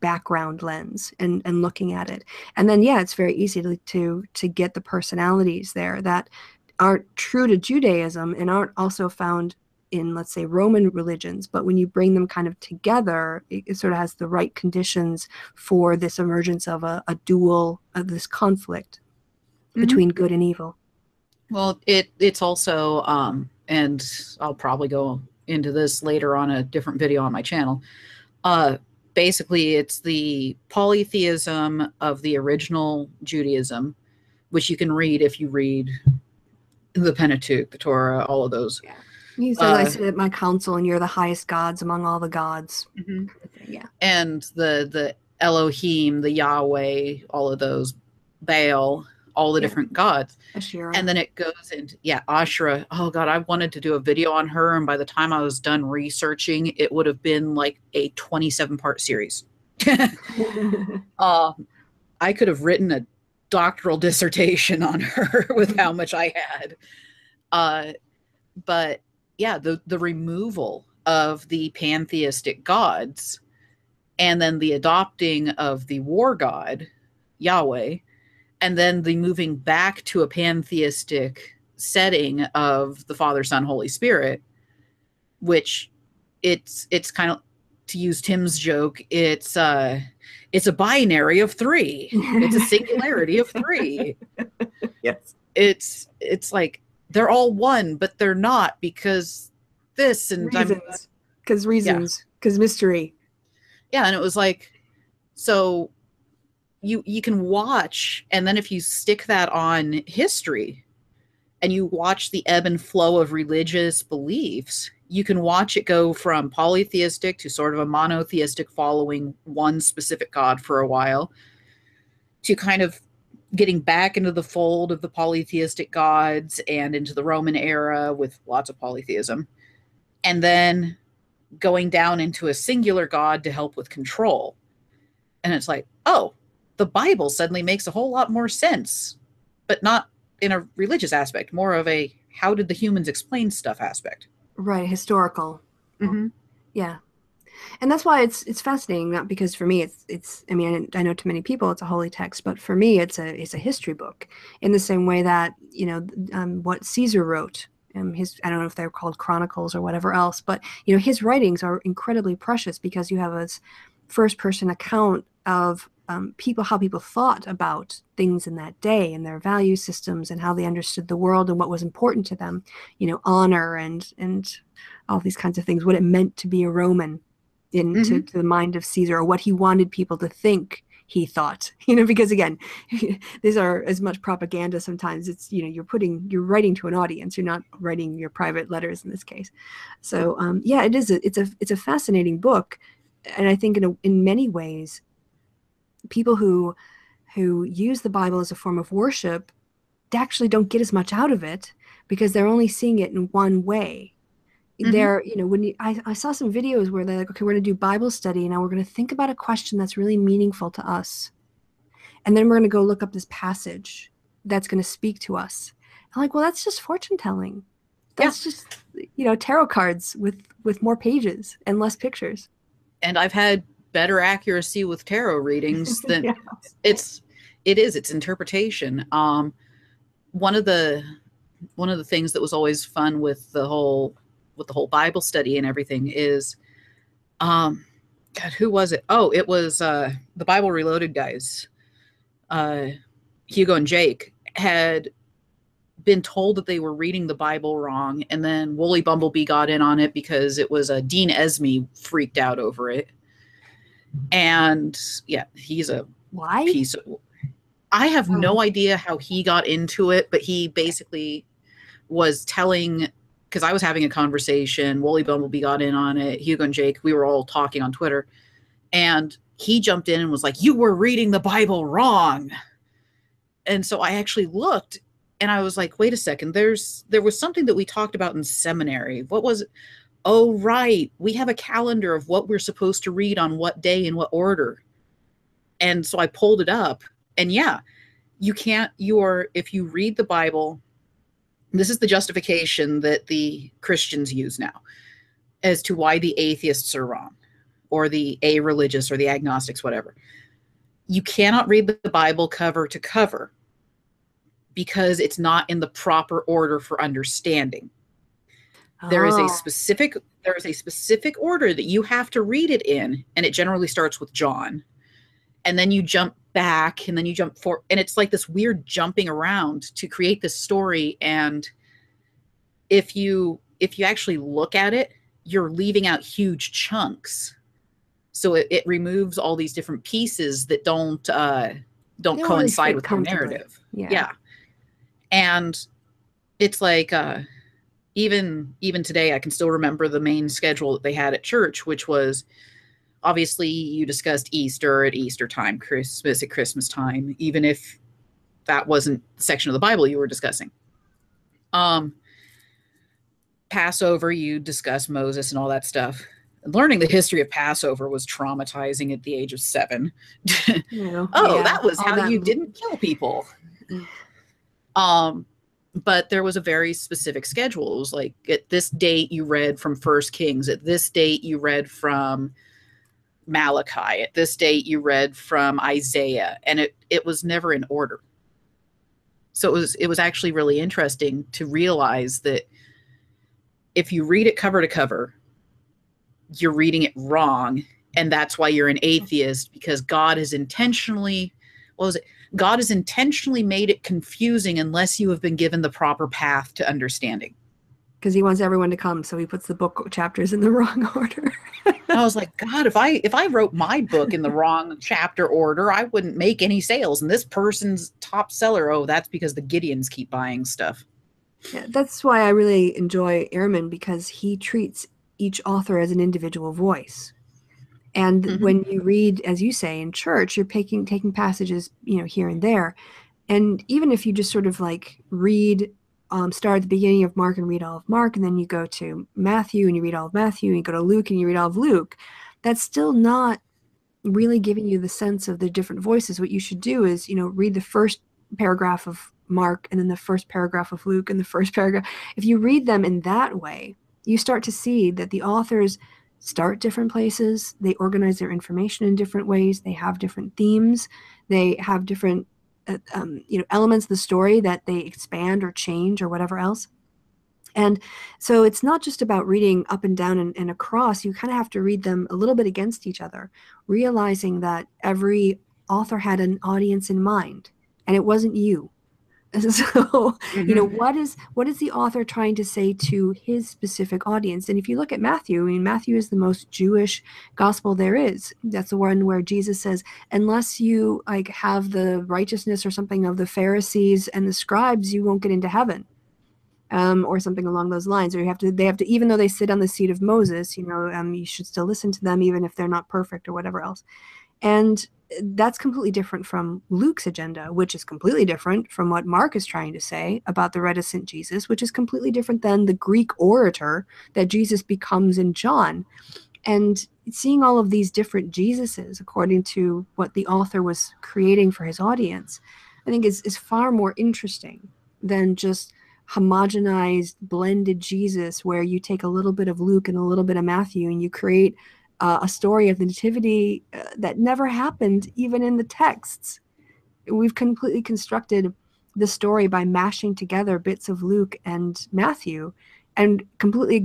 background lens and looking at it. And then it's very easy to get the personalities there that aren't true to Judaism and aren't also found in, let's say, Roman religions, but when you bring them kind of together, it sort of has the right conditions for this emergence of a dual, of this conflict between good and evil. Well, it's also, and I'll probably go into this later on a different video on my channel, basically it's the polytheism of the original Judaism, which you can read if you read the Pentateuch, the Torah, all of those. Yeah. You said, I sit at my council, and you're the highest gods among all the gods. Mm-hmm. Yeah. And the Elohim, the Yahweh, all of those, Baal, all the different gods. Asherah. And then it goes into, Asherah. Oh, God, I wanted to do a video on her, and by the time I was done researching, it would have been like a 27-part series. I could have written a doctoral dissertation on her with how much I had. But the removal of the pantheistic gods and then the adopting of the war god, Yahweh, and then the moving back to a pantheistic setting of the Father, Son, Holy Spirit, which it's kind of, to use Tim's joke, it's a binary of three. It's a singularity of three. Yes. It's like, they're all one, but they're not, because this and reasons, because mystery. Yeah. And it was like, so you can watch. And then if you stick that on history and you watch the ebb and flow of religious beliefs, you can watch it go from polytheistic to sort of a monotheistic, following one specific god for a while, to kind of getting back into the fold of the polytheistic gods and into the Roman era with lots of polytheism, and then going down into a singular god to help with control. And it's like, oh, the Bible suddenly makes a whole lot more sense, but not in a religious aspect, more of a how did the humans explain stuff aspect. Right. Historical. Mm-hmm. Yeah. And that's why it's fascinating, not because for me it's I mean, I know to many people it's a holy text, but for me it's a history book, in the same way that what Caesar wrote, his, I don't know if they're called chronicles or whatever else, but his writings are incredibly precious because you have a first person account of how people thought about things in that day and their value systems and how they understood the world and what was important to them, honor and all these kinds of things, what it meant to be a Roman into the mind of Caesar, or what he wanted people to think he thought, because again, these are as much propaganda sometimes. It's, you're writing to an audience. You're not writing your private letters in this case. So it is, it's a fascinating book. And I think in many ways, people who use the Bible as a form of worship, they actually don't get as much out of it because they're only seeing it in one way. Mm-hmm. They're, I saw some videos where they're like, okay, we're going to do Bible study. Now we're going to think about a question that's really meaningful to us. And then we're going to go look up this passage. that's going to speak to us. I'm like, well, that's just fortune telling. That's just, you know, tarot cards with more pages and less pictures. And I've had better accuracy with tarot readings than it's interpretation. One of the things that was always fun with the whole Bible study and everything is, God, who was it? Oh, it was the Bible Reloaded guys. Hugo and Jake had been told that they were reading the Bible wrong, and then Wooly Bumblebee got in on it because it was Dean Esme freaked out over it. And yeah, he's a piece of... I have no idea how he got into it, but he basically was telling... Because I was having a conversation, Wooly Bumblebee got in on it, Hugo and Jake, we were all talking on Twitter, and he jumped in and was like, you were reading the Bible wrong. And so I actually looked, and I was like, wait a second, there was something that we talked about in seminary. What was it? Oh, right. We have a calendar of what we're supposed to read on what day in what order. And so I pulled it up, and yeah, if you read the Bible, this is the justification that the Christians use now as to why the atheists are wrong, or the a-religious, or the agnostics, whatever. You cannot read the Bible cover to cover, because it's not in the proper order for understanding. Oh. There is a specific order that you have to read it in, and it generally starts with John. And then you jump back, and then you jump forward, and it's like this weird jumping around to create this story. And if you actually look at it, you're leaving out huge chunks. So it removes all these different pieves that don't coincide with the narrative. Yeah. And it's like, even today, I can still remember the main schedule that they had at church, which was, obviously, you discussed Easter at Easter time, Christmas at Christmas time, even if that wasn't the section of the Bible you were discussing. Passover, you discuss Moses and all that stuff. Learning the history of Passover was traumatizing at the age of 7. Yeah, that was how you didn't kill people. But there was a very specific schedule. It was like, at this date you read from 1 Kings. At this date you read from Malachi. At this date you read from Isaiah. And it was never in order. So it was actually really interesting to realize that if you read it cover to cover, you're reading it wrong, and that's why you're an atheist, because God has intentionally made it confusing unless you have been given the proper path to understanding. Because he wants everyone to come, so he puts the book chapters in the wrong order. I was like, God, if I wrote my book in the wrong chapter order, I wouldn't make any sales. And this person's top seller, oh, that's because the Gideons keep buying stuff. Yeah, that's why I really enjoy Ehrman, because he treats each author as an individual voice. And when you read, as you say, in church, you're taking passages, you know, here and there. And even if you just sort of like read, start at the beginning of Mark and read all of Mark, and then you go to Matthew and you read all of Matthew, and you go to Luke and you read all of Luke, that's still not really giving you the sense of the different voices. What you should do is, you know, read the first paragraph of Mark and then the first paragraph of Luke and the first paragraph. If you read them in that way, you start to see that the authors start different places, they organize their information in different ways, they have different themes, they have different elements of the story that they expand or change or whatever else. And so it's not just about reading up and down and across, you kind of have to read them a little bit against each other, realizing that every author had an audience in mind, and it wasn't you. So, you know, what is the author trying to say to his specific audience? And if you look at Matthew, I mean, Matthew is the most Jewish gospel there is. That's the one where Jesus says, unless you like have the righteousness or something of the Pharisees and the scribes, you won't get into heaven, or something along those lines. Or they have to, even though they sit on the seat of Moses, you know, you should still listen to them, even if they're not perfect or whatever else. And that's completely different from Luke's agenda, which is completely different from what Mark is trying to say about the reticent Jesus, which is completely different than the Greek orator that Jesus becomes in John. And seeing all of these different Jesuses according to what the author was creating for his audience I think is far more interesting than just homogenized, blended Jesus, where you take a little bit of Luke and a little bit of Matthew and you create a story of the nativity that never happened even in the texts. We've completely constructed the story by mashing together bits of Luke and Matthew and completely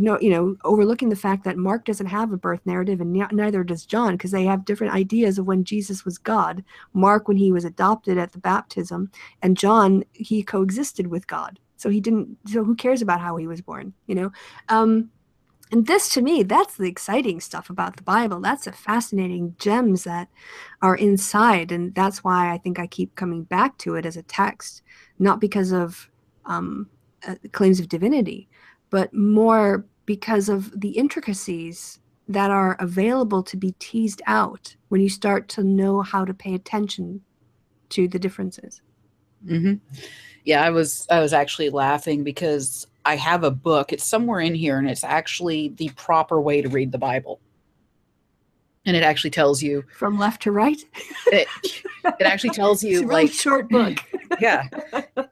overlooking the fact that Mark doesn't have a birth narrative and neither does John, because they have different ideas of when Jesus was God. Mark, when he was adopted at the baptism, and John, he coexisted with God. So he didn't, so who cares about how he was born, you know? And this, to me, that's the exciting stuff about the Bible. That's the fascinating gems that are inside. And that's why I think I keep coming back to it as a text, not because of claims of divinity, but more because of the intricacies that are available to be teased out when you start to know how to pay attention to the differences. Mm-hmm. Yeah, I was actually laughing because I have a book. It's somewhere in here, and it's actually the proper way to read the Bible. And it actually tells you from left to right. It actually tells you, it's a really short book. Yeah.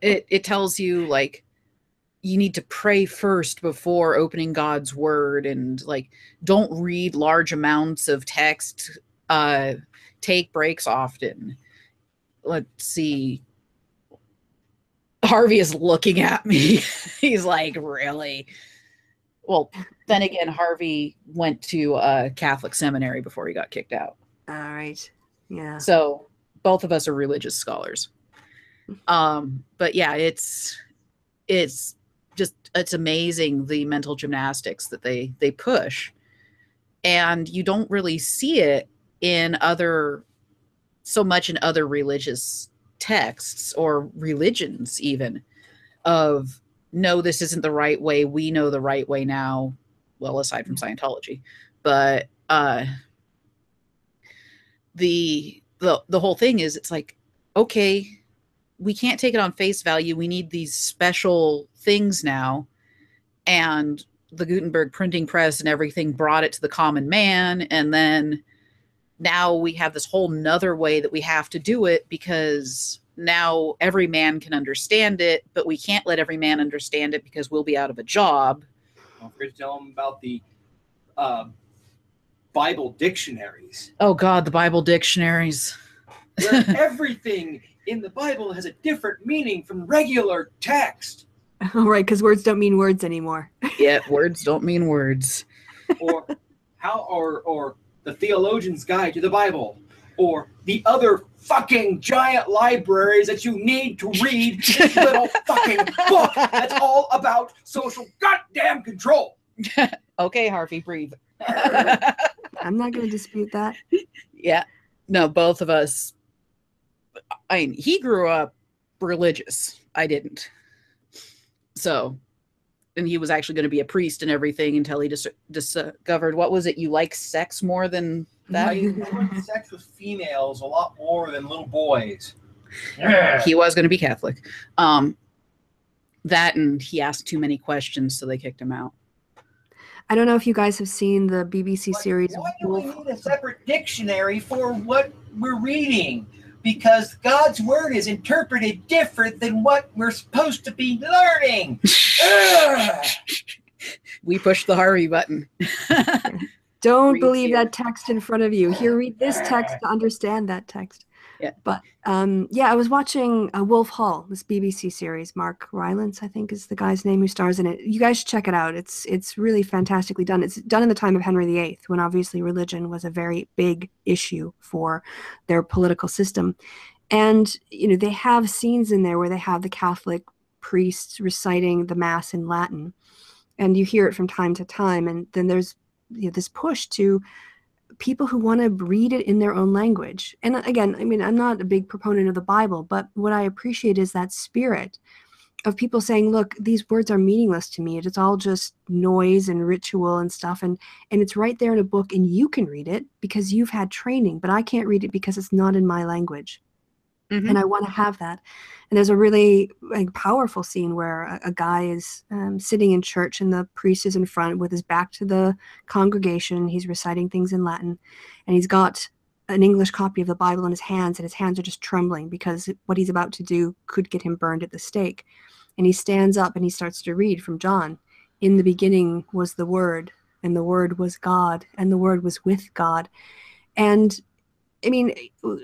It tells you like you need to pray first before opening God's word, and like don't read large amounts of text. Take breaks often. Let's see. Harvey is looking at me. He's like, really? Well, then again, Harvey went to a Catholic seminary before he got kicked out. All right. Yeah. So both of us are religious scholars. But yeah, it's amazing the mental gymnastics that they push. And you don't really see it so much in other religious texts or religions even, of no, this isn't the right way. We know the right way now. Well, aside from Scientology, but the whole thing is, it's like, okay, we can't take it on face value. We need these special things now. And the Gutenberg printing press and everything brought it to the common man. And then now we have this whole nother way that we have to do it, because now every man can understand it, but we can't let every man understand it because we'll be out of a job. Don't forget to tell them about the Bible dictionaries. Oh, God, the Bible dictionaries. Where everything in the Bible has a different meaning from regular text. Oh, right, because words don't mean words anymore. Yeah, words don't mean words. Or The Theologian's Guide to the Bible, or the other fucking giant libraries that you need to read this little fucking book that's all about social goddamn control. Okay, Harvey, breathe. I'm not going to dispute that. Yeah. No, both of us. I mean, he grew up religious. I didn't. So, and he was actually going to be a priest and everything until he discovered, what was it? You like sex more than that? I sex with females a lot more than little boys. Yeah. He was going to be Catholic. That, and he asked too many questions, so they kicked him out. I don't know if you guys have seen the BBC series. Why do we need a separate dictionary for what we're reading? Because God's word is interpreted different than what we're supposed to be learning. We pushed the Harvey button. Don't read believe here. That text in front of you. Here, read this text to understand that text. Yeah. But I was watching Wolf Hall, this BBC series. Mark Rylance, I think, is the guy's name who stars in it. You guys should check it out. It's really fantastically done. It's done in the time of Henry VIII, when obviously religion was a very big issue for their political system. And they have scenes in there where they have the Catholic priests reciting the Mass in Latin, and you hear it from time to time. And then there's this push to people who want to read it in their own language. And again, I mean, I'm not a big proponent of the Bible, but what I appreciate is that spirit of people saying, look, these words are meaningless to me. It's all just noise and ritual and stuff. And it's right there in a book, and you can read it because you've had training, but I can't read it because it's not in my language. Mm-hmm. And I want to have that. And there's a really powerful scene where a guy is sitting in church, and the priest is in front with his back to the congregation. He's reciting things in Latin, and he's got an English copy of the Bible in his hands, and his hands are just trembling because what he's about to do could get him burned at the stake. And he stands up and he starts to read from John. In the beginning was the Word, and the Word was God, and the Word was with God. And I mean,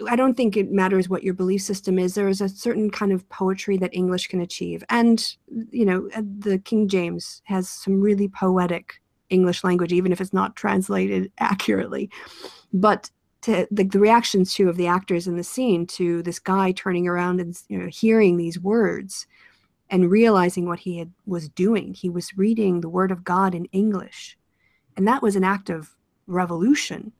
I don't think it matters what your belief system is. There is a certain kind of poetry that English can achieve. And, you know, the King James has some really poetic English language, even if it's not translated accurately. But to, the reactions, too, of the actors in the scene to this guy turning around and, you know, hearing these words and realizing what he was doing. He was reading the Word of God in English. And that was an act of revolution.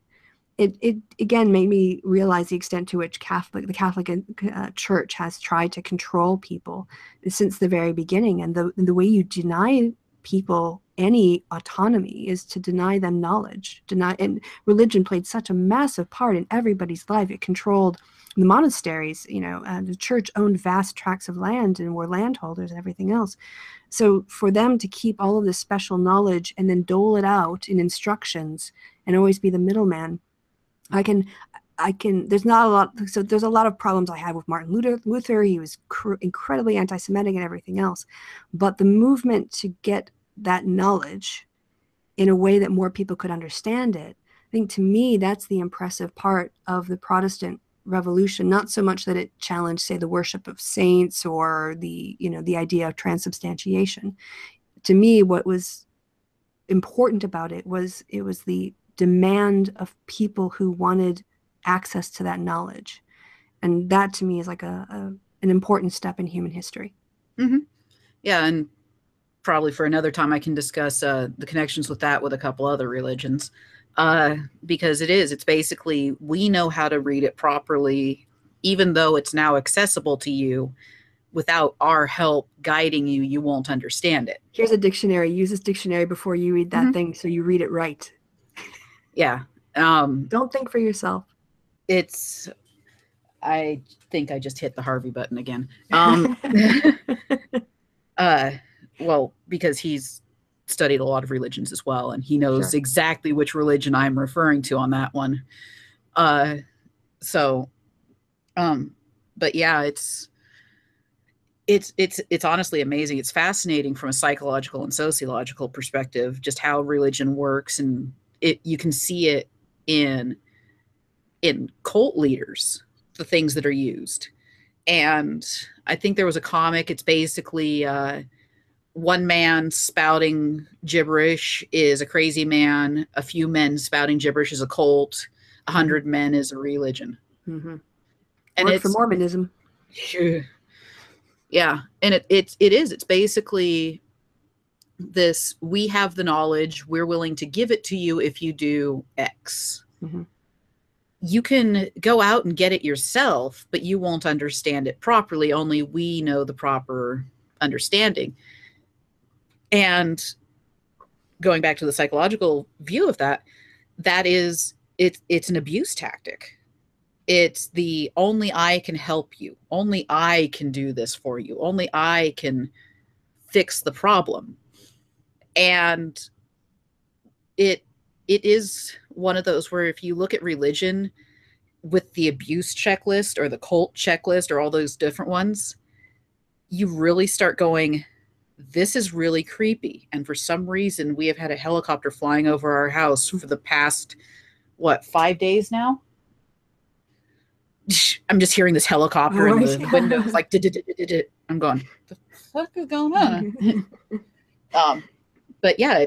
It again made me realize the extent to which the Catholic Church has tried to control people since the very beginning. And the way you deny people any autonomy is to deny them knowledge. And religion played such a massive part in everybody's life. It controlled the monasteries. You know, the church owned vast tracts of land and were landholders and everything else. So for them to keep all of this special knowledge and then dole it out in instructions and always be the middleman. There's not a lot, so there's a lot of problems I have with Martin Luther. He was incredibly anti-Semitic and everything else. But the movement to get that knowledge in a way that more people could understand it, I think to me, that's the impressive part of the Protestant Revolution. Not so much that it challenged, say, the worship of saints or the, you know, the idea of transubstantiation. To me, what was important about it was the demand of people who wanted access to that knowledge. And that to me is like an important step in human history. Mm-hmm. Yeah, and probably for another time I can discuss the connections with that with a couple other religions, because it's basically, we know how to read it properly, even though it's now accessible to you. Without our help guiding you, you won't understand it. Here's a dictionary. Use this dictionary before you read that mm-hmm. thing so you read it right. Yeah. Don't think for yourself. I think I just hit the Harvey button again. Well, because he's studied a lot of religions as well, and he knows sure. exactly which religion I'm referring to on that one. But yeah, it's honestly amazing. It's fascinating from a psychological and sociological perspective, just how religion works. And you can see it in cult leaders, the things that are used. And I think there was a comic. It's basically one man spouting gibberish is a crazy man. A few men spouting gibberish is a cult. 100 men is a religion. Mm-hmm. And it's for Mormonism. Yeah, and it is. It's basically this, we have the knowledge, we're willing to give it to you if you do X. Mm-hmm. You can go out and get it yourself, but you won't understand it properly. Only we know the proper understanding. And going back to the psychological view of that, it's an abuse tactic. It's the only I can help you. Only I can do this for you. Only I can fix the problem. And it is one of those where if you look at religion with the abuse checklist or the cult checklist or all those different ones, you really start going, this is really creepy. And for some reason, we have had a helicopter flying over our house for the past, 5 days now? I'm just hearing this helicopter in the windows, like, I'm going, the fuck is going on? But yeah,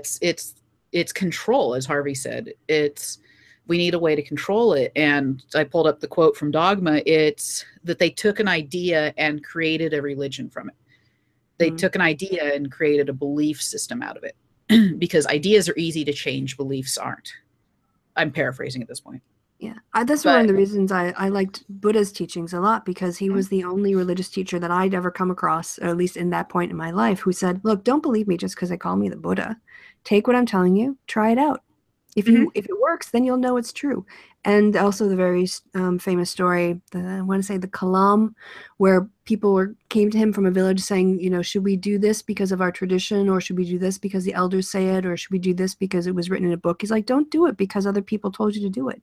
it's control, as Harvey said. We need a way to control it. And I pulled up the quote from Dogma. It's that they took an idea and created a religion from it. They took an idea and created a belief system out of it because ideas are easy to change. Beliefs aren't. I'm paraphrasing at this point. Yeah, that's one of the reasons I liked Buddha's teachings a lot, because he was the only religious teacher that I'd ever come across, or at least in that point in my life, who said, look, don't believe me just because they call me the Buddha. Take what I'm telling you, try it out. If it works, then you'll know it's true. And also the very famous story, the Kalam, where people came to him from a village saying, you know, should we do this because of our tradition, or should we do this because the elders say it, or should we do this because it was written in a book? He's like, don't do it because other people told you to do it.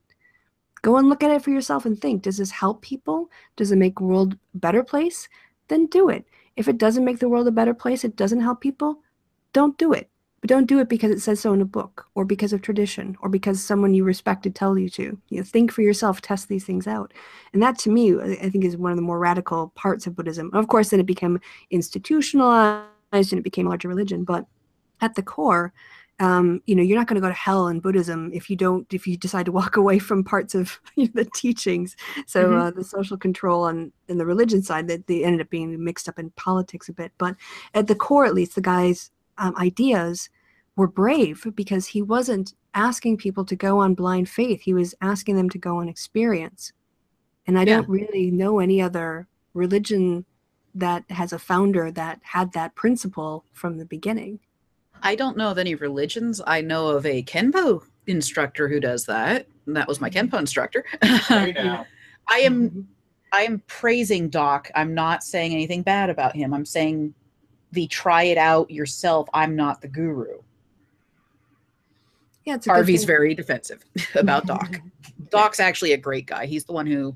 Go and look at it for yourself and think, does this help people? Does it make the world a better place? Then do it. If it doesn't make the world a better place, it doesn't help people, don't do it. But don't do it because it says so in a book, or because of tradition, or because someone you respected tells you to. You know, think for yourself, test these things out. And that, to me, I think is one of the more radical parts of Buddhism. Of course, then it became institutionalized and it became a larger religion. But at the core, you know, you're not going to go to hell in Buddhism if you decide to walk away from parts of the teachings. So the social control and the religion side, that they ended up being mixed up in politics a bit. But at the core, at least, the guy's ideas were brave, because he wasn't asking people to go on blind faith. He was asking them to go on experience. And I don't really know any other religion that has a founder that had that principle from the beginning. I don't know of any religions. I know of a Kenpo instructor who does that. And that was my Kenpo instructor. I am praising Doc. I'm not saying anything bad about him. I'm saying the try it out yourself. I'm not the guru. Yeah, it's a Harvey's very defensive about Doc. Doc's actually a great guy. He's the one who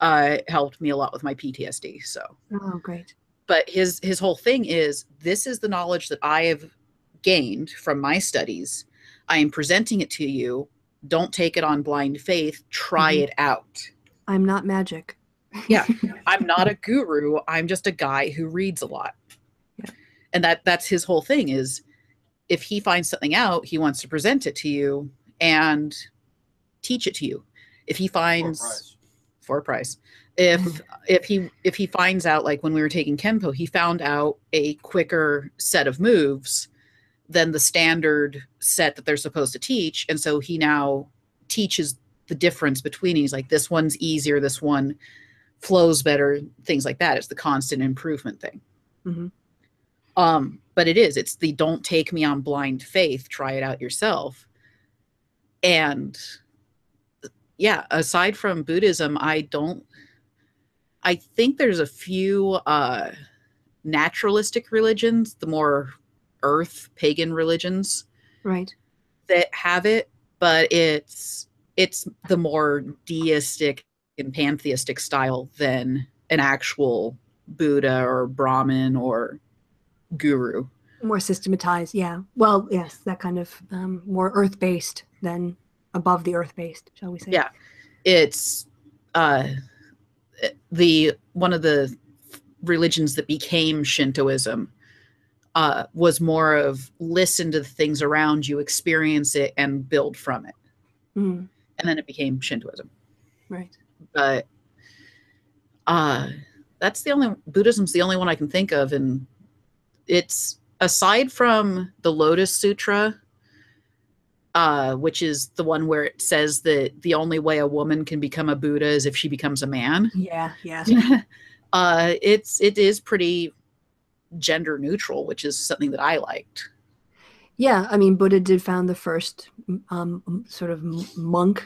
helped me a lot with my PTSD. So. Oh, great. But his whole thing is, this is the knowledge that I have gained from my studies. I am presenting it to you. Don't take it on blind faith. Try it out. I'm not magic. Yeah. I'm not a guru. I'm just a guy who reads a lot. Yeah. And that's his whole thing is, if he finds something out, he wants to present it to you and teach it to you. If he finds for a price. If he finds out, like when we were taking Kenpo, he found out a quicker set of moves than the standard set that they're supposed to teach. And so he now teaches the difference between. He's like, this one's easier, this one flows better, things like that. It's the constant improvement thing. But it's the don't take me on blind faith, try it out yourself. And yeah, aside from Buddhism, I think there's a few naturalistic religions, the more earth pagan religions, right, that have it, but it's the more deistic and pantheistic style than an actual Buddha or Brahmin or guru. More systematized. Yeah, well, yes, that kind of more earth-based than above the earth-based, shall we say. Yeah, it's one of the religions that became Shintoism was more of listen to the things around you, experience it, and build from it. And then it became Shintoism. Right. But Buddhism's the only one I can think of. And it's, aside from the Lotus Sutra, which is the one where it says that the only way a woman can become a Buddha is if she becomes a man. Yeah, yeah. It is pretty gender neutral, which is something that I liked. Yeah, I mean, Buddha did found the first sort of monk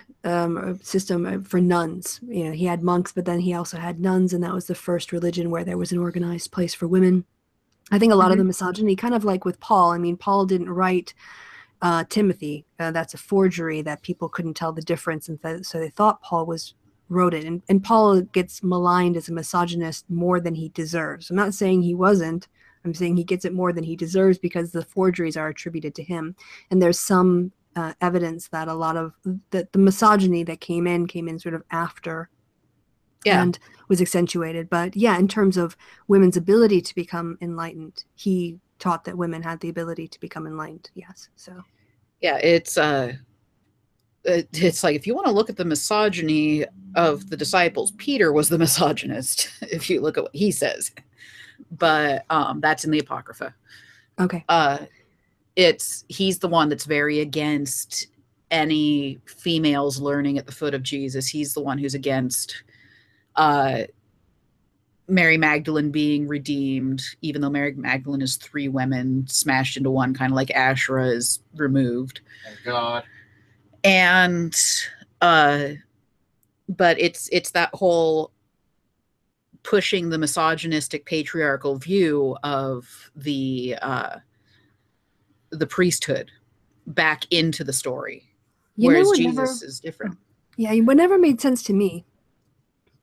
system for nuns. You know, he had monks, but then he also had nuns, and that was the first religion where there was an organized place for women. I think a lot of the misogyny, kind of like with Paul. I mean, Paul didn't write Timothy. That's a forgery that people couldn't tell the difference, and so they thought Paul wrote it. And Paul gets maligned as a misogynist more than he deserves. I'm not saying he wasn't. I'm saying he gets it more than he deserves because the forgeries are attributed to him. And there's some evidence that a lot of the misogyny that came in sort of after and was accentuated. But yeah, in terms of women's ability to become enlightened, he taught that women had the ability to become enlightened. Yes. So yeah, it's like, if you want to look at the misogyny of the disciples, Peter was the misogynist, if you look at what he says. But that's in the Apocrypha. Okay. He's the one that's very against any females learning at the foot of Jesus. He's the one who's against Mary Magdalene being redeemed, even though Mary Magdalene is three women smashed into one, kind of like Asherah is removed. Thank God. And, but it's that whole pushing the misogynistic patriarchal view of the priesthood back into the story, whereas Jesus is different. Yeah, whatever made sense to me.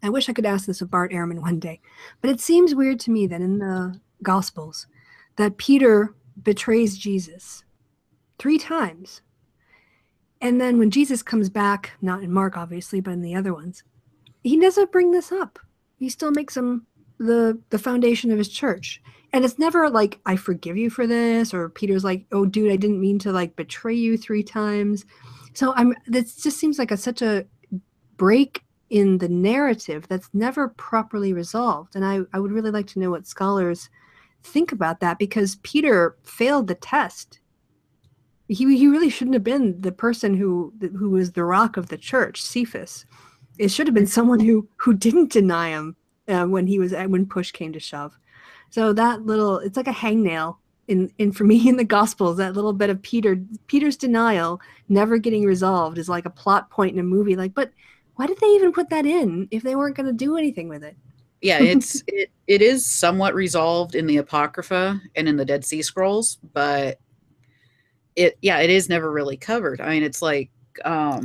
I wish I could ask this of Bart Ehrman one day, but it seems weird to me that in the Gospels that Peter betrays Jesus 3 times. And then when Jesus comes back, not in Mark, obviously, but in the other ones, he doesn't bring this up. He still makes him the foundation of his church. And it's never like, I forgive you for this, or Peter's like, oh, dude, I didn't mean to like betray you 3 times. So this just seems like such a break in the narrative that's never properly resolved. And I would really like to know what scholars think about that, because Peter failed the test. He really shouldn't have been the person who was the rock of the church, Cephas. It should have been someone who didn't deny him when push came to shove. So that little, it's like a hangnail in for me in the Gospels. That little bit of Peter's denial never getting resolved is like a plot point in a movie. Like, but why did they even put that in if they weren't going to do anything with it? Yeah, it is somewhat resolved in the Apocrypha and in the Dead Sea Scrolls, but it is never really covered. I mean, it's like I'm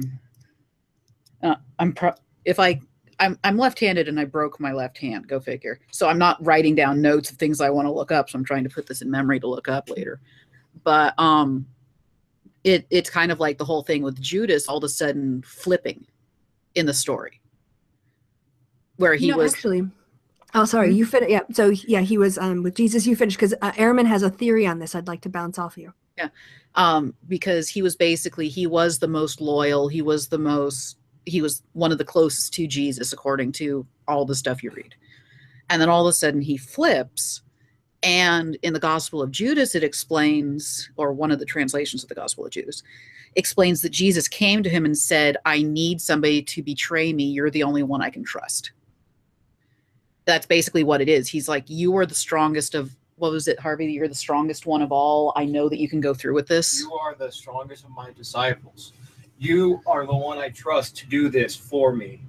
left-handed and I broke my left hand. Go figure. So I'm not writing down notes of things I want to look up. So I'm trying to put this in memory to look up later. But it's kind of like the whole thing with Judas all of a sudden flipping in the story, where he was actually. Oh, sorry. You finished. Yeah. So yeah, he was with Jesus. You finished, because Ehrman has a theory on this. I'd like to bounce off you. Yeah, because he was the most loyal. He was one of the closest to Jesus, according to all the stuff you read. And then all of a sudden he flips. And in the Gospel of Judas, it explains, or one of the translations of the Gospel of Judas, explains that Jesus came to him and said, I need somebody to betray me. You're the only one I can trust. That's basically what it is. He's like, you are the strongest of, what was it, Harvey? You're the strongest one of all. I know that you can go through with this. You are the strongest of my disciples. You are the one I trust to do this for me.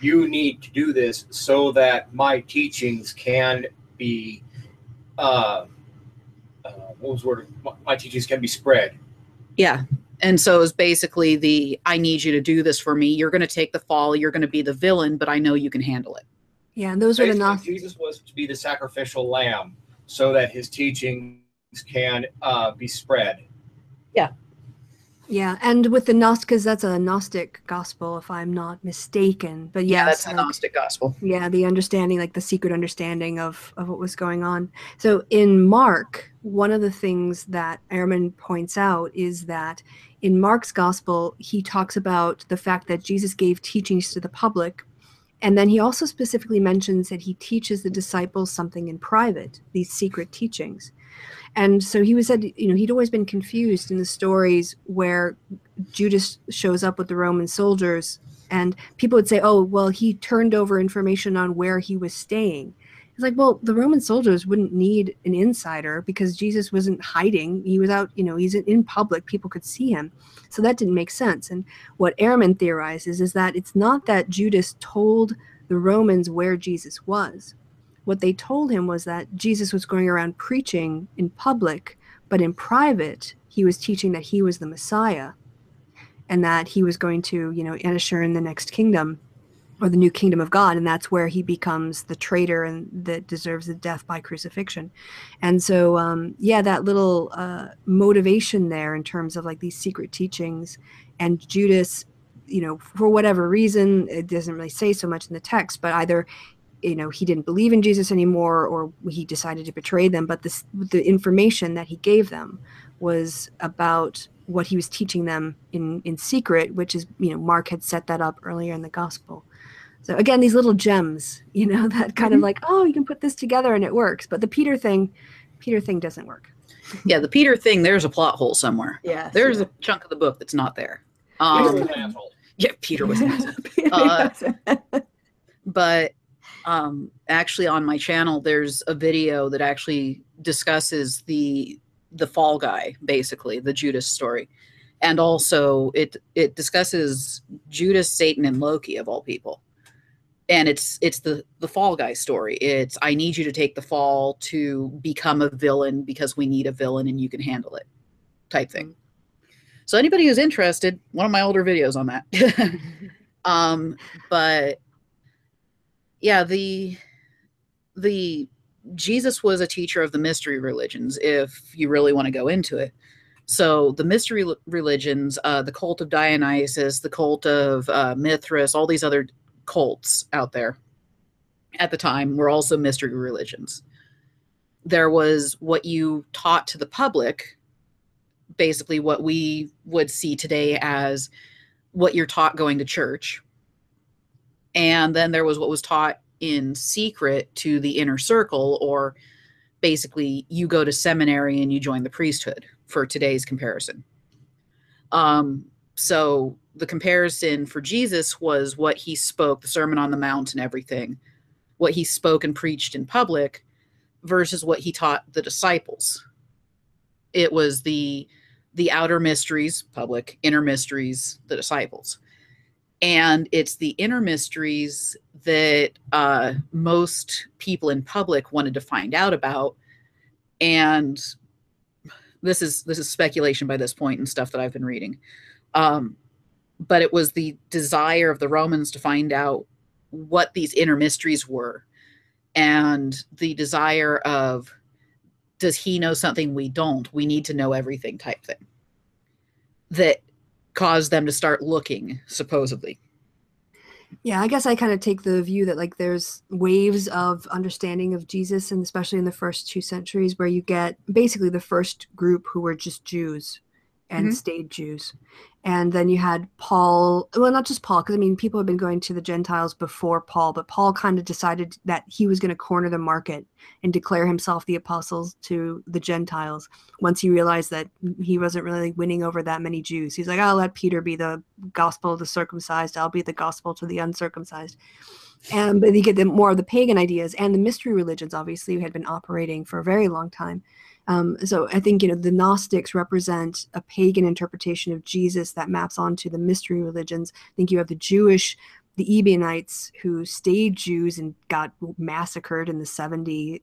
You need to do this so that my teachings can be, my teachings can be spread. Yeah. And so it's basically I need you to do this for me. You're going to take the fall. You're going to be the villain, but I know you can handle it. Yeah. And those are the Gnostics. Jesus was to be the sacrificial lamb so that his teachings can be spread. Yeah. Yeah, and with the Gnostics, that's a Gnostic gospel, if I'm not mistaken. But yes, yeah, that's a Gnostic gospel. Yeah, the understanding, like the secret understanding of what was going on. So in Mark, one of the things that Ehrman points out is that in Mark's gospel, he talks about the fact that Jesus gave teachings to the public. And then he also specifically mentions that he teaches the disciples something in private, these secret teachings. And so he said, he'd always been confused in the stories where Judas shows up with the Roman soldiers, and people would say, oh, well, he turned over information on where he was staying. It's like, well, the Roman soldiers wouldn't need an insider because Jesus wasn't hiding. He was out, he's in public. People could see him. So that didn't make sense. And what Ehrman theorizes is that it's not that Judas told the Romans where Jesus was. What they told him was that Jesus was going around preaching in public, but in private, he was teaching that he was the Messiah and that he was going to, usher in the next kingdom or the new kingdom of God. And that's where he becomes the traitor and that deserves the death by crucifixion. And so, that little motivation there in terms of like these secret teachings and Judas, for whatever reason, it doesn't really say so much in the text, but either he didn't believe in Jesus anymore, or he decided to betray them. But the information that he gave them was about what he was teaching them in secret, which is, Mark had set that up earlier in the gospel. So again, these little gems, that kind of like, oh, you can put this together and it works. But the Peter thing doesn't work. Yeah, the Peter thing, there's a plot hole somewhere. Yeah, there's a chunk of the book that's not there. Peter was an asshole. But actually on my channel, there's a video that actually discusses the fall guy, basically the Judas story. And also it discusses Judas, Satan, and Loki of all people. And it's the fall guy story. It's, I need you to take the fall to become a villain because we need a villain and you can handle it type thing. So anybody who's interested, one of my older videos on that. But yeah, the Jesus was a teacher of the mystery religions, if you really want to go into it. So the mystery religions, the cult of Dionysus, the cult of Mithras, all these other cults out there at the time were also mystery religions. There was what you taught to the public, basically what we would see today as what you're taught going to church. And then there was what was taught in secret to the inner circle, or basically you go to seminary and you join the priesthood for today's comparison. So the comparison for Jesus was what he spoke, the Sermon on the Mount and everything, what he spoke and preached in public versus what he taught the disciples. It was the outer mysteries, public, inner mysteries, the disciples. And it's the inner mysteries that most people in public wanted to find out about. And this is speculation by this point and stuff that I've been reading. But it was the desire of the Romans to find out what these inner mysteries were, and the desire of, does he know something we don't? We need to know everything type thing that caused them to start looking, supposedly. Yeah, I guess I kind of take the view that, like, there's waves of understanding of Jesus, and especially in the first 2 centuries, where you get basically the first group who were just Jews and stayed Jews. And then you had Paul, well, not just Paul, because I mean, people have been going to the Gentiles before Paul, but Paul kind of decided that he was going to corner the market and declare himself the apostles to the Gentiles. Once he realized that he wasn't really winning over that many Jews, he's like, I'll let Peter be the gospel of the circumcised. I'll be the gospel to the uncircumcised. And but you get the, more of the pagan ideas and the mystery religions, obviously, had been operating for a very long time. So I think, you know, the Gnostics represent a pagan interpretation of Jesus that maps onto the mystery religions. I think you have the Jewish, the Ebionites, who stayed Jews and got massacred in the 70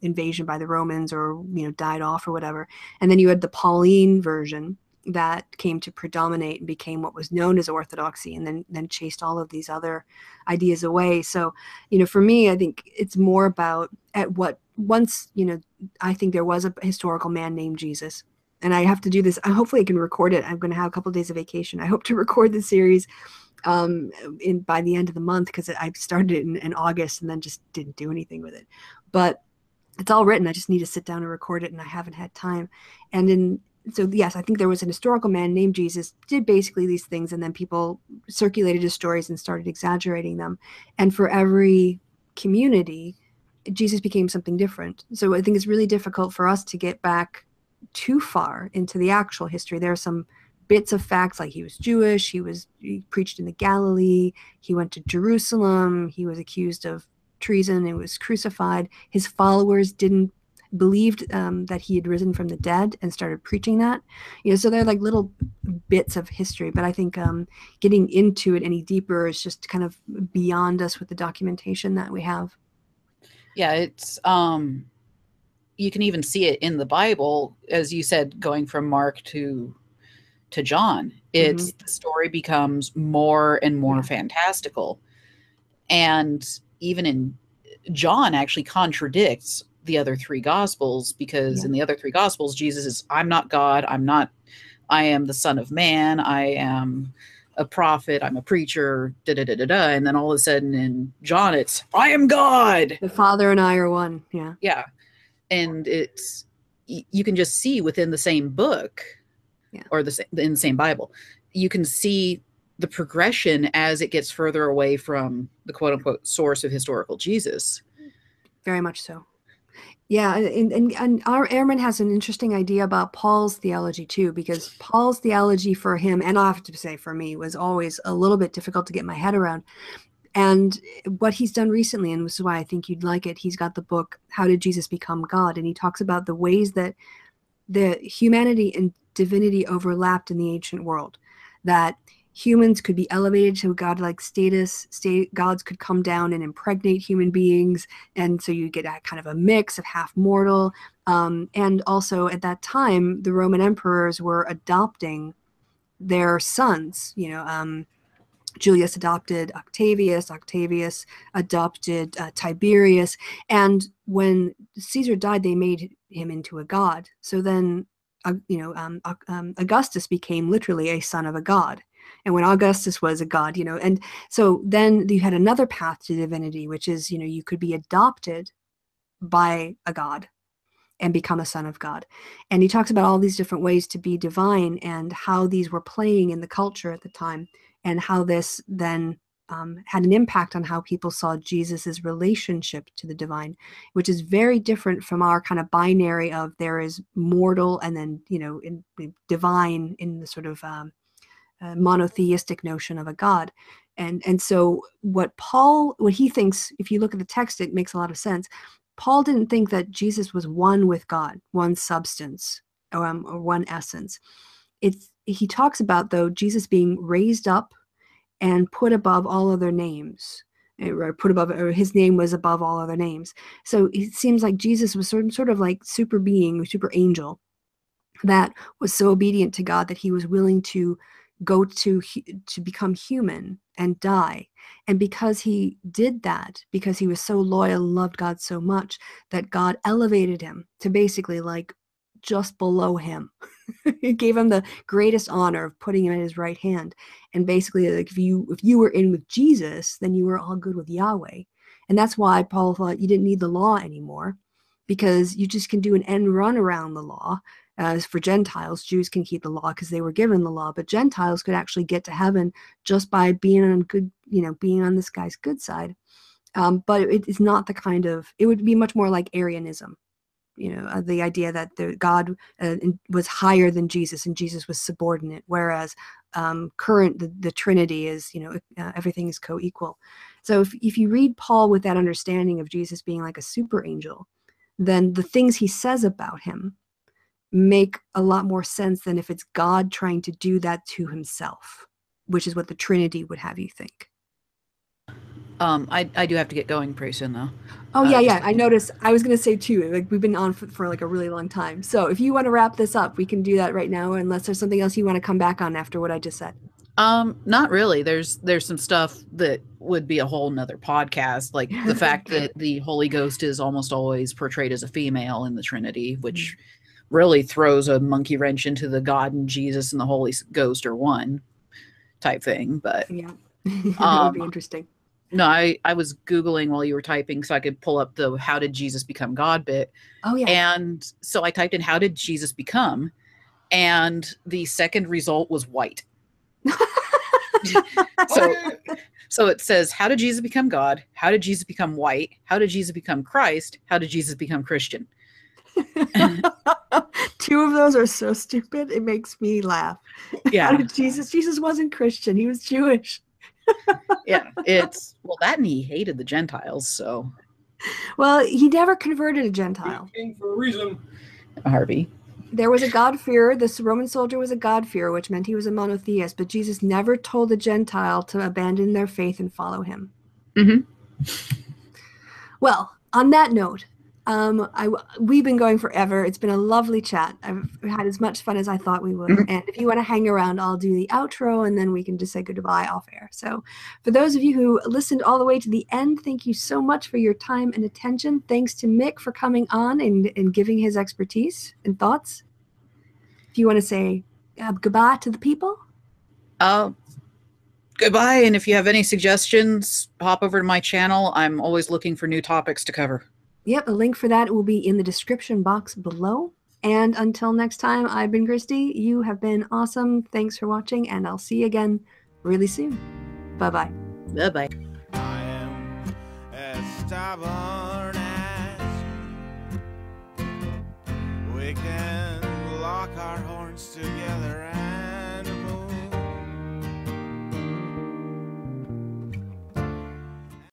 invasion by the Romans, or, you know, died off or whatever. And then you had the Pauline version that came to predominate and became what was known as orthodoxy, and then chased all of these other ideas away. So, you know, for me, I think it's more about at what, once, you know, I think there was a historical man named Jesus, and I have to do this. Hopefully I can record it. I'm going to have a couple of days of vacation. I hope to record the series by the end of the month, because I started it in August and then just didn't do anything with it. But it's all written. I just need to sit down and record it, and I haven't had time. And so yes, I think there was an historical man named Jesus, did basically these things, and then people circulated his stories and started exaggerating them. And for every community, Jesus became something different. So I think it's really difficult for us to get back too far into the actual history. There are some bits of facts, like he was Jewish, he preached in the Galilee, he went to Jerusalem, he was accused of treason and was crucified. His followers believed that he had risen from the dead and started preaching that. You know, so they're like little bits of history, but I think getting into it any deeper is just kind of beyond us with the documentation that we have. Yeah, it's you can even see it in the Bible, as you said, going from Mark to John. It's the story becomes more and more fantastical. And even in John actually contradicts the other 3 gospels, because in the other 3 gospels, Jesus is, I'm not God. I am the Son of Man. I am a prophet. I'm a preacher, da, da, da, da, da. And then all of a sudden in John, it's, I am God. The Father and I are one. Yeah. Yeah. And it's, you can just see within the same book or in the same Bible, you can see the progression as it gets further away from the quote unquote source of historical Jesus. Very much so. Yeah, and Ehrman has an interesting idea about Paul's theology too, because Paul's theology for him, and I have to say for me, was always a little bit difficult to get my head around. And what he's done recently, and this is why I think you'd like it, he's got the book, How Did Jesus Become God? And he talks about the ways that the humanity and divinity overlapped in the ancient world, that humans could be elevated to godlike status. Gods could come down and impregnate human beings. And so you get a kind of a mix of half mortal. And also at that time, the Roman emperors were adopting their sons. You know, Julius adopted Octavius, Octavius adopted Tiberius, and when Caesar died, they made him into a god. So then, Augustus became literally a son of a god. And when Augustus was a god, you know, and so then you had another path to divinity, which is, you know, you could be adopted by a god and become a son of God. And he talks about all these different ways to be divine and how these were playing in the culture at the time, and how this then had an impact on how people saw Jesus's relationship to the divine, which is very different from our kind of binary of there is mortal and then, you know, in divine in the sort of monotheistic notion of a God. And so what Paul, what he thinks, if you look at the text, it makes a lot of sense. Paul didn't think that Jesus was one with God, one substance, or one essence. He talks about, though, Jesus being raised up and put above all other names. Or his name was above all other names. So it seems like Jesus was sort of like super being, super angel, that was so obedient to God that he was willing to go to become human and die. And because he did that, because he was so loyal and loved God so much, that God elevated him to basically like just below him. It gave him the greatest honor of putting him at his right hand. And basically, like, if you were in with Jesus, then you were all good with Yahweh. And that's why Paul thought you didn't need the law anymore, because you just can do an end run around the law. As for Gentiles, Jews can keep the law because they were given the law, but Gentiles could actually get to heaven just by being on good, you know, being on this guy's good side. But it's not the kind of, it would be much more like Arianism, you know, the idea that God was higher than Jesus and Jesus was subordinate, whereas the Trinity is, you know, everything is co-equal. So if you read Paul with that understanding of Jesus being like a super angel, then the things he says about him make a lot more sense than if it's God trying to do that to himself, which is what the Trinity would have you think. I do have to get going pretty soon, though. Oh, yeah. I noticed. I was going to say, too, like, we've been on for like a really long time. So if you want to wrap this up, we can do that right now, unless there's something else you want to come back on after what I just said. Not really. There's some stuff that would be a whole nother podcast, like the fact that the Holy Ghost is almost always portrayed as a female in the Trinity, which really throws a monkey wrench into the God and Jesus and the Holy Ghost are one type thing. But yeah, that would be interesting. No, I was Googling while you were typing so I could pull up the how did Jesus become God bit. Oh, yeah. And so I typed in how did Jesus become? And the second result was white. So it says, how did Jesus become God? How did Jesus become white? How did Jesus become Christ? How did Jesus become Christian? Two of those are so stupid it makes me laugh. Yeah. How did Jesus wasn't Christian, he was Jewish. Yeah, it's, well, that, and he hated the Gentiles, so. Well, he never converted a Gentile. He came for a reason. Harvey. There was a God-fearer. This Roman soldier was a God-fearer, which meant he was a monotheist, but Jesus never told a Gentile to abandon their faith and follow him. Mm-hmm. Well, on that note, we've been going forever. It's been a lovely chat. I've had as much fun as I thought we would. And if you want to hang around, I'll do the outro and then we can just say goodbye off air. So for those of you who listened all the way to the end, thank you so much for your time and attention. Thanks to Mick for coming on and giving his expertise and thoughts. If you want to say goodbye to the people. Goodbye. And if you have any suggestions, hop over to my channel. I'm always looking for new topics to cover. Yep, a link for that will be in the description box below. And until next time, I've been Christy. You have been awesome. Thanks for watching, and I'll see you again really soon. Bye-bye. Bye-bye. I am as stubborn as you. We can lock our horns together and